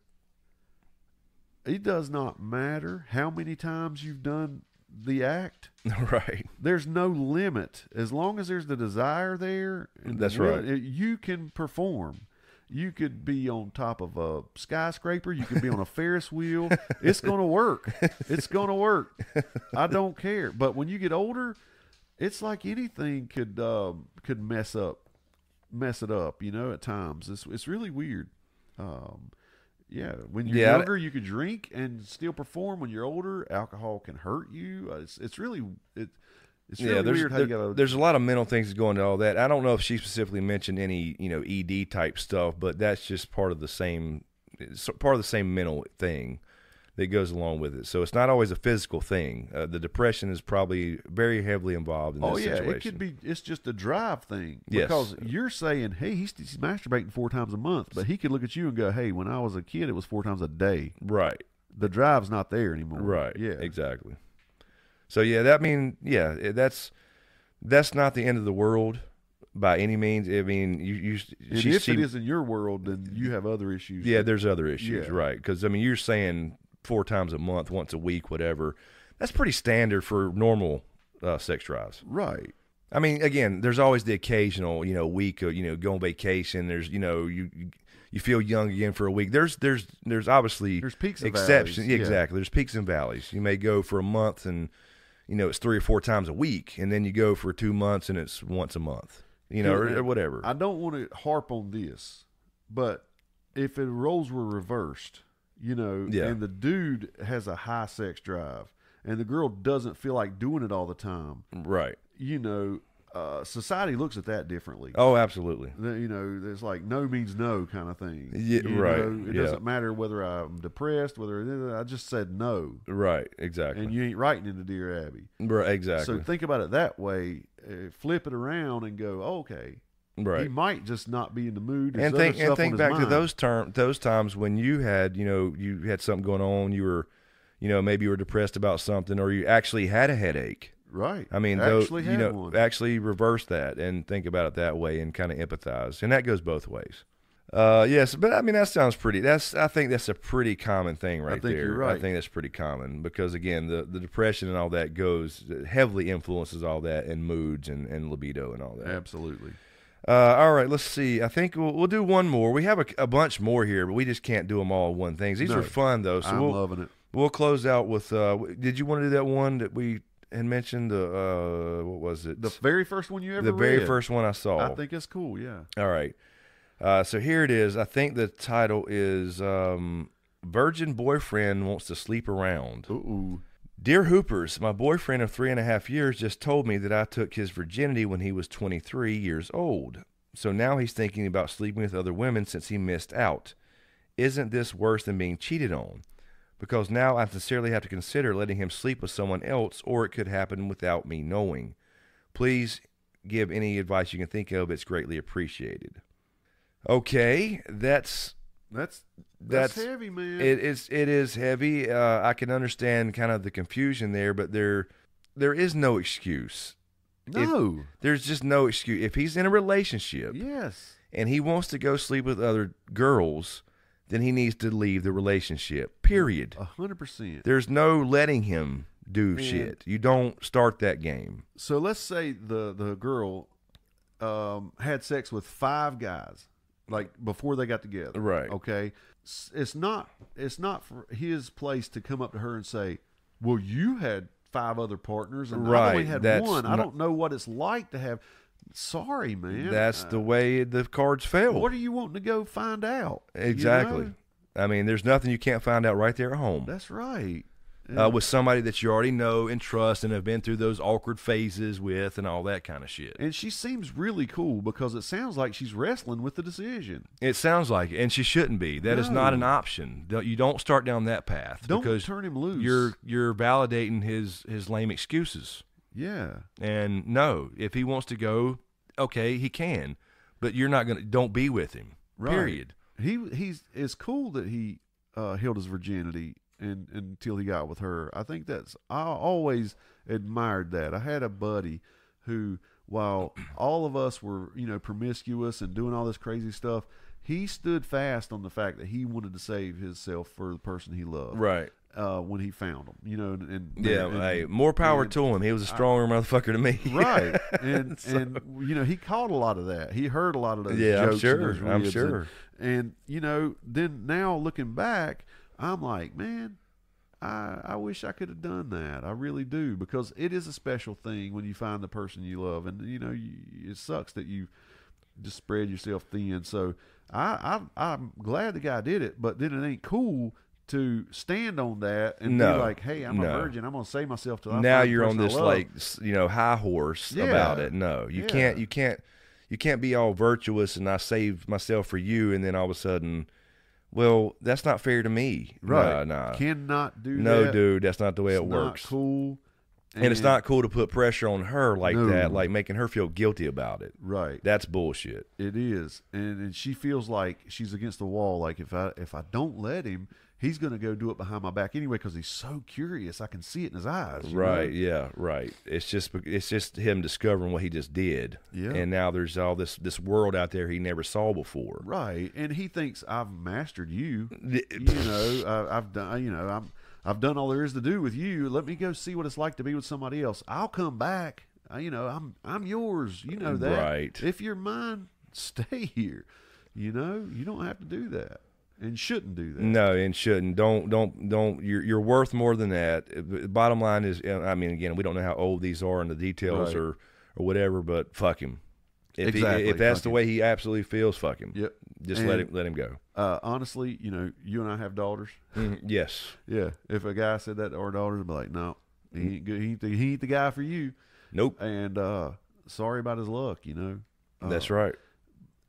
it does not matter how many times you've done the act. Right. There's no limit. As long as there's the desire there. And that's right. It, you can perform. You could be on top of a skyscraper. You could be on a Ferris wheel. It's going to work. It's going to work. I don't care. But when you get older, it's like anything could um, could mess up, mess it up, you know, at times. It's, it's really weird. Um, yeah, when you're yeah, younger, you could drink and still perform. When you're older, alcohol can hurt you. It's it's really it, it's really yeah, weird how there, you gotta. There's a lot of mental things that go into all that. I don't know if she specifically mentioned any you know E D type stuff, but that's just part of the same part of the same mental thing that goes along with it. So it's not always a physical thing. Uh, the depression is probably very heavily involved in this oh, yeah, situation. It could be. It's just a drive thing. Because yes. you're saying, hey, he's, he's masturbating four times a month, but he could look at you and go, hey, when I was a kid, it was four times a day. Right. The drive's not there anymore. Right. Yeah. Exactly. So yeah, that mean yeah, that's that's not the end of the world by any means. I mean, you, you and she, if she, it is in your world, then you have other issues. Yeah, there's other issues, yeah. right? Because I mean, you're saying four times a month, once a week, whatever. That's pretty standard for normal uh, sex drives. Right. I mean, again, there's always the occasional, you know, week or, you know, go on vacation. There's, you know, you you feel young again for a week. There's there's there's obviously there's peaks and exceptions. Valleys. Yeah, exactly. There's peaks and valleys. You may go for a month and, you know, it's three or four times a week. And then you go for two months and it's once a month, you know, yeah, or, or whatever. I don't want to harp on this, but if the roles were reversed, you know, yeah. and the dude has a high sex drive and the girl doesn't feel like doing it all the time. Right. You know, uh, society looks at that differently. Oh, absolutely. You know, there's like no means no kind of thing. Yeah, you right. know, it yeah. doesn't matter whether I'm depressed, whether I just said no. Right. Exactly. And you ain't writing into Dear Abby. Right. Exactly. So think about it that way, uh, flip it around and go, oh, okay. Right. He might just not be in the mood. There's and think, and think back mind. to those term, those times when you had, you know, you had something going on. You were, you know, maybe you were depressed about something, or you actually had a headache. Right. I mean, actually though, you know, one. actually reverse that and think about it that way, and kind of empathize. And that goes both ways. Uh, yes, but I mean, that sounds pretty, that's, I think that's a pretty common thing right there. I think there. You're right. I think that's pretty common because again, the, the depression and all that goes heavily influences all that and moods and, and libido and all that. Absolutely. Uh, all right, let's see. I think we'll, we'll do one more. We have a, a bunch more here, but we just can't do them all one thing. These no, are fun though. So I'm we'll, loving it. We'll close out with, uh, did you want to do that one that we had mentioned? The, uh, what was it? The very first one you ever the read. The very first one I saw. I think it's cool. Yeah. All right. Uh, so here it is. I think the title is um, Virgin Boyfriend Wants to Sleep Around. Ooh. Dear Hoopers, my boyfriend of three and a half years just told me that I took his virginity when he was twenty-three years old. So now he's thinking about sleeping with other women since he missed out. Isn't this worse than being cheated on? Because now I sincerely have to consider letting him sleep with someone else, or it could happen without me knowing. Please give any advice you can think of. It's greatly appreciated. Okay, that's that's that's, that's heavy, man. It is it is heavy. Uh, I can understand kind of the confusion there, but there there is no excuse. No, if, there's just no excuse. If he's in a relationship, yes, and he wants to go sleep with other girls, then he needs to leave the relationship. Period. A hundred percent. There's no letting him do and shit. You don't start that game. So let's say the the girl um, had sex with five guys. Like before they got together, right? Okay, it's not it's not for his place to come up to her and say, "Well, you had five other partners, and right. I only had that's one. Not, I don't know what it's like to have." Sorry, man. That's uh, the way the cards fell. What are you wanting to go find out? Exactly. You know? I mean, there's nothing you can't find out right there at home. That's right. Yeah. Uh, with somebody that you already know and trust and have been through those awkward phases with and all that kind of shit. And she seems really cool because it sounds like she's wrestling with the decision. It sounds like it, and she shouldn't be. That no. is not an option. You don't start down that path. Don't because turn him loose. You're you're validating his his lame excuses. Yeah. And no, if he wants to go, okay, he can, but you're not gonna. Don't be with him. Right. Period. He he's it's cool that he uh, held his virginity. And, and until he got with her. I think that's, I always admired that. I had a buddy who, while all of us were, you know, promiscuous and doing all this crazy stuff, he stood fast on the fact that he wanted to save himself for the person he loved. Right. Uh, when he found him, you know, and, and yeah, and, hey, more power and, to him. He was a stronger I, motherfucker than me. Right. And, so. and, you know, he caught a lot of that. He heard a lot of those yeah, jokes. I'm sure. And I'm sure. And, and, you know, then now looking back, I'm like, man, I I wish I could have done that. I really do, because it is a special thing when you find the person you love, and you know you, it sucks that you just spread yourself thin. So I, I I'm glad the guy did it, but then it ain't cool to stand on that and no, be like, hey, I'm no. a virgin. I'm gonna save myself till I now you're on this like you know high horse yeah. about it. No, you yeah. can't. You can't. You can't be all virtuous and I saved myself for you, and then all of a sudden. Well, that's not fair to me. Right. Nah, nah. Cannot do no, that. No, dude, that's not the way it's it works. Not cool. And, and it's not cool to put pressure on her like no. that, like making her feel guilty about it. Right. That's bullshit. It is. And and she feels like she's against the wall. Like if I if I don't let him, he's going to go do it behind my back anyway because he's so curious. I can see it in his eyes. Right. Know? Yeah. Right. It's just it's just him discovering what he just did. Yeah. And now there's all this this world out there he never saw before. Right. And he thinks I've mastered you. you know, I, I've done. You know, I'm I've done all there is to do with you. Let me go see what it's like to be with somebody else. I'll come back. I, you know, I'm I'm yours. You know that. Right. If you're mine, stay here. You know, you don't have to do that. And shouldn't do that. No, and shouldn't. Don't, don't, don't. You're, you're worth more than that. Bottom line is, I mean, again, we don't know how old these are and the details right. or, or whatever, but fuck him. If, exactly. he, if that's fuck the him. way he absolutely feels, fuck him. Yep. Just and, let him, let him go. Uh, honestly, you know, you and I have daughters. Mm-hmm. Yes. Yeah. If a guy said that to our daughters, I'd be like, no, he ain't good. He ain't the, he ain't the guy for you. Nope. And uh, sorry about his luck, you know. Uh, that's right.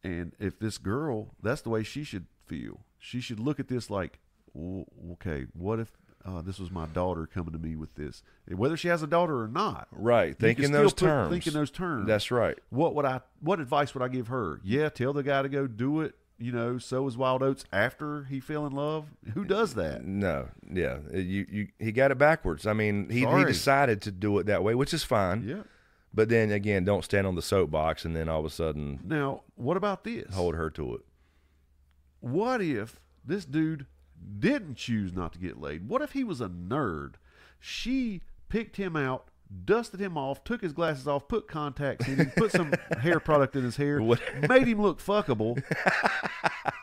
And if this girl, that's the way she should feel. She should look at this like, okay, what if uh, this was my daughter coming to me with this? Whether she has a daughter or not, right? Think in those terms. Think in those terms. That's right. What would I? What advice would I give her? Yeah, tell the guy to go do it. You know, sow his wild oats after he fell in love. Who does that? No, yeah, you, you he got it backwards. I mean, he Sorry. he decided to do it that way, which is fine. Yeah. But then again, don't stand on the soapbox and then all of a sudden. Now, what about this? Hold her to it. What if this dude didn't choose not to get laid? What if he was a nerd? She picked him out, dusted him off, took his glasses off, put contacts in him, put some hair product in his hair, what? Made him look fuckable,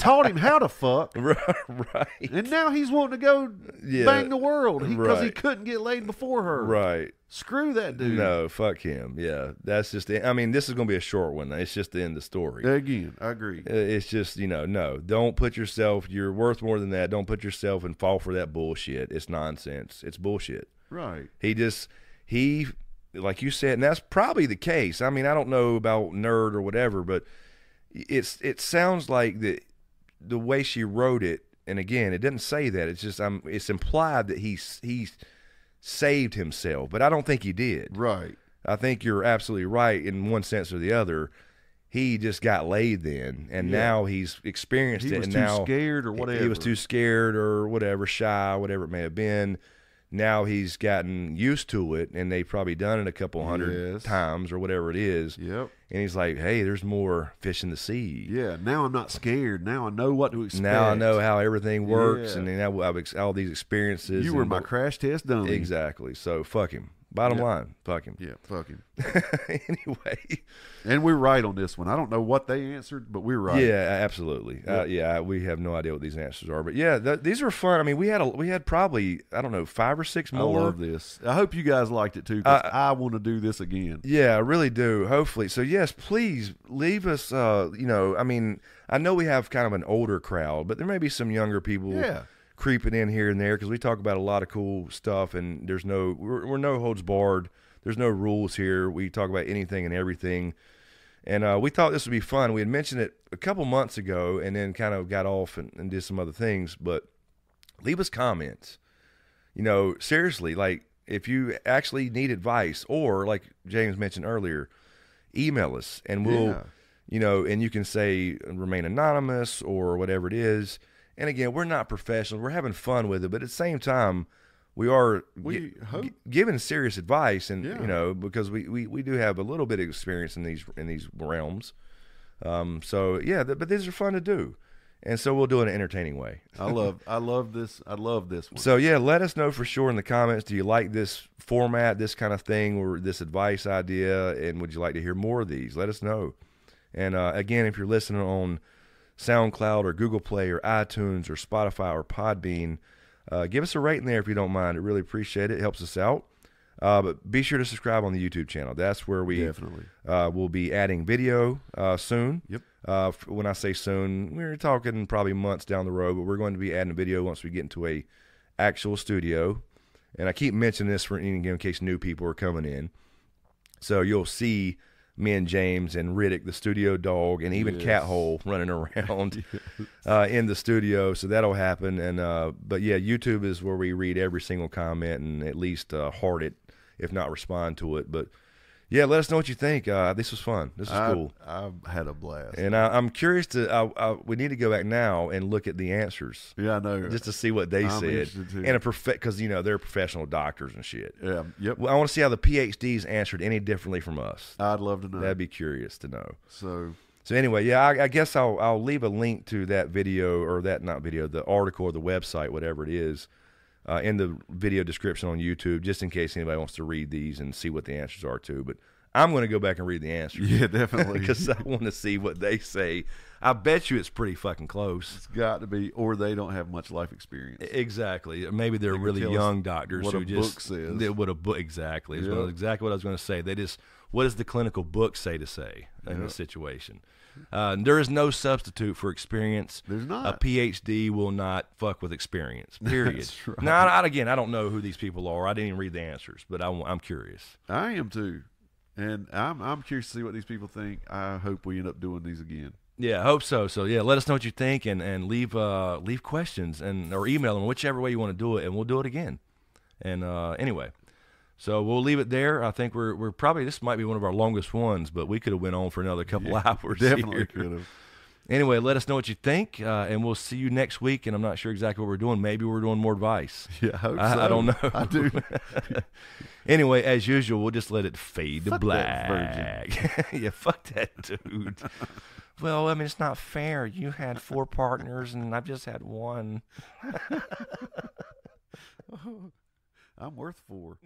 taught him how to fuck. Right. And now he's wanting to go yeah. bang the world because he, right. he couldn't get laid before her. Right. Screw that dude. No, fuck him. Yeah. That's just, the, I mean, this is going to be a short one. It's just the end of the story. Again, I agree. It's just, you know, no, don't put yourself, you're worth more than that. Don't put yourself and fall for that bullshit. It's nonsense. It's bullshit. Right. He just, he, like you said, and that's probably the case. I mean, I don't know about nerd or whatever, but it's, it sounds like the, the way she wrote it. And again, it didn't say that. It's just, I'm, it's implied that he, he saved himself, but I don't think he did. Right. I think you're absolutely right in one sense or the other. He just got laid then, and yeah. now he's experienced he it. He was and too now scared or whatever. He was too scared or whatever, shy, whatever it may have been. Now he's gotten used to it, and they've probably done it a couple hundred yes. times or whatever it is. Yep. And he's like, hey, there's more fish in the sea. Yeah, now I'm not scared. Now I know what to expect. Now I know how everything works, yeah. and then I have all these experiences. You were my crash test dummy. Exactly. So fuck him. Bottom yeah. line, fuck him. Yeah, fuck him. Anyway. And we're right on this one. I don't know what they answered, but we're right. Yeah, absolutely. Yeah, uh, yeah we have no idea what these answers are. But yeah, th these were fun. I mean, we had a, we had probably, I don't know, five or six more. I love this. I hope you guys liked it too, because uh, I want to do this again. Yeah, I really do, hopefully. So yes, please leave us, uh, you know, I mean, I know we have kind of an older crowd, but there may be some younger people. Yeah. Creeping in here and there, because we talk about a lot of cool stuff, and there's no we're, we're no holds barred. There's no rules here. We talk about anything and everything, and uh, we thought this would be fun. We had mentioned it a couple months ago, and then kind of got off and, and did some other things. But leave us comments. You know, seriously, like if you actually need advice, or like James mentioned earlier, email us, and we'll yeah. you know, and you can say remain anonymous or whatever it is. And again, we're not professionals. We're having fun with it, but at the same time, we are we hope. giving serious advice, and yeah. you know, because we, we we do have a little bit of experience in these in these realms. Um, so yeah, th but these are fun to do, and so we'll do it in an entertaining way. I love I love this I love this one. So yeah, let us know for sure in the comments. Do you like this format, this kind of thing, or this advice idea? And would you like to hear more of these? Let us know. And uh, again, if you're listening on SoundCloud or Google Play or iTunes or Spotify or Podbean, uh, give us a rating there if you don't mind. I really appreciate it. It helps us out. Uh, but be sure to subscribe on the YouTube channel. That's where we definitely uh, will be adding video uh, soon. Yep. Uh, when I say soon, we're talking probably months down the road, but we're going to be adding video once we get into a actual studio. And I keep mentioning this for in, in case new people are coming in. So you'll see me and James and Riddick, the studio dog, and even yes. Cat Hole running around yes. uh, in the studio. So that'll happen. And uh, but yeah, YouTube is where we read every single comment and at least uh, heart it, if not respond to it. But yeah, let us know what you think. Uh, this was fun. This is I, cool. I've had a blast. And I, I'm curious to. I, I, we need to go back now and look at the answers. Yeah, I know. Just to see what they I'm said. And a because you know they're professional doctors and shit. Yeah. Yep. Well, I want to see how the PhDs answered any differently from us. I'd love to know. That'd be curious to know. So. So anyway, yeah, I, I guess I'll I'll leave a link to that video or that not video, the article or the website, whatever it is. Uh, in the video description on YouTube, just in case anybody wants to read these and see what the answers are to. But I'm going to go back and read the answers. Yeah, definitely. Because I want to see what they say. I bet you it's pretty fucking close. It's got to be, or they don't have much life experience. Exactly. Maybe they're they really young doctors what who a just book says. They, what a book exactly. Yep. Well, exactly what I was going to say. They just what does the clinical book say to say in yep. this situation? Uh, there is no substitute for experience. There's not. A PhD will not fuck with experience, period. That's right. Now, I, again, I don't know who these people are. I didn't even read the answers, but I, I'm curious. I am too. And I'm, I'm curious to see what these people think. I hope we end up doing these again. Yeah, I hope so. So, yeah, let us know what you think and, and leave uh, leave questions and or email them, whichever way you want to do it, and we'll do it again. And uh, anyway, so we'll leave it there. I think we're we're probably this might be one of our longest ones, but we could have went on for another couple yeah, hours. Definitely could have. Anyway, let us know what you think, uh, and we'll see you next week. And I'm not sure exactly what we're doing. Maybe we're doing more advice. Yeah, I hope I, so. I don't know. I do. Anyway, as usual, we'll just let it fade fuck to black. Yeah, fuck that, dude. Well, I mean, it's not fair. You had four partners, and I've just had one. Oh, I'm worth four.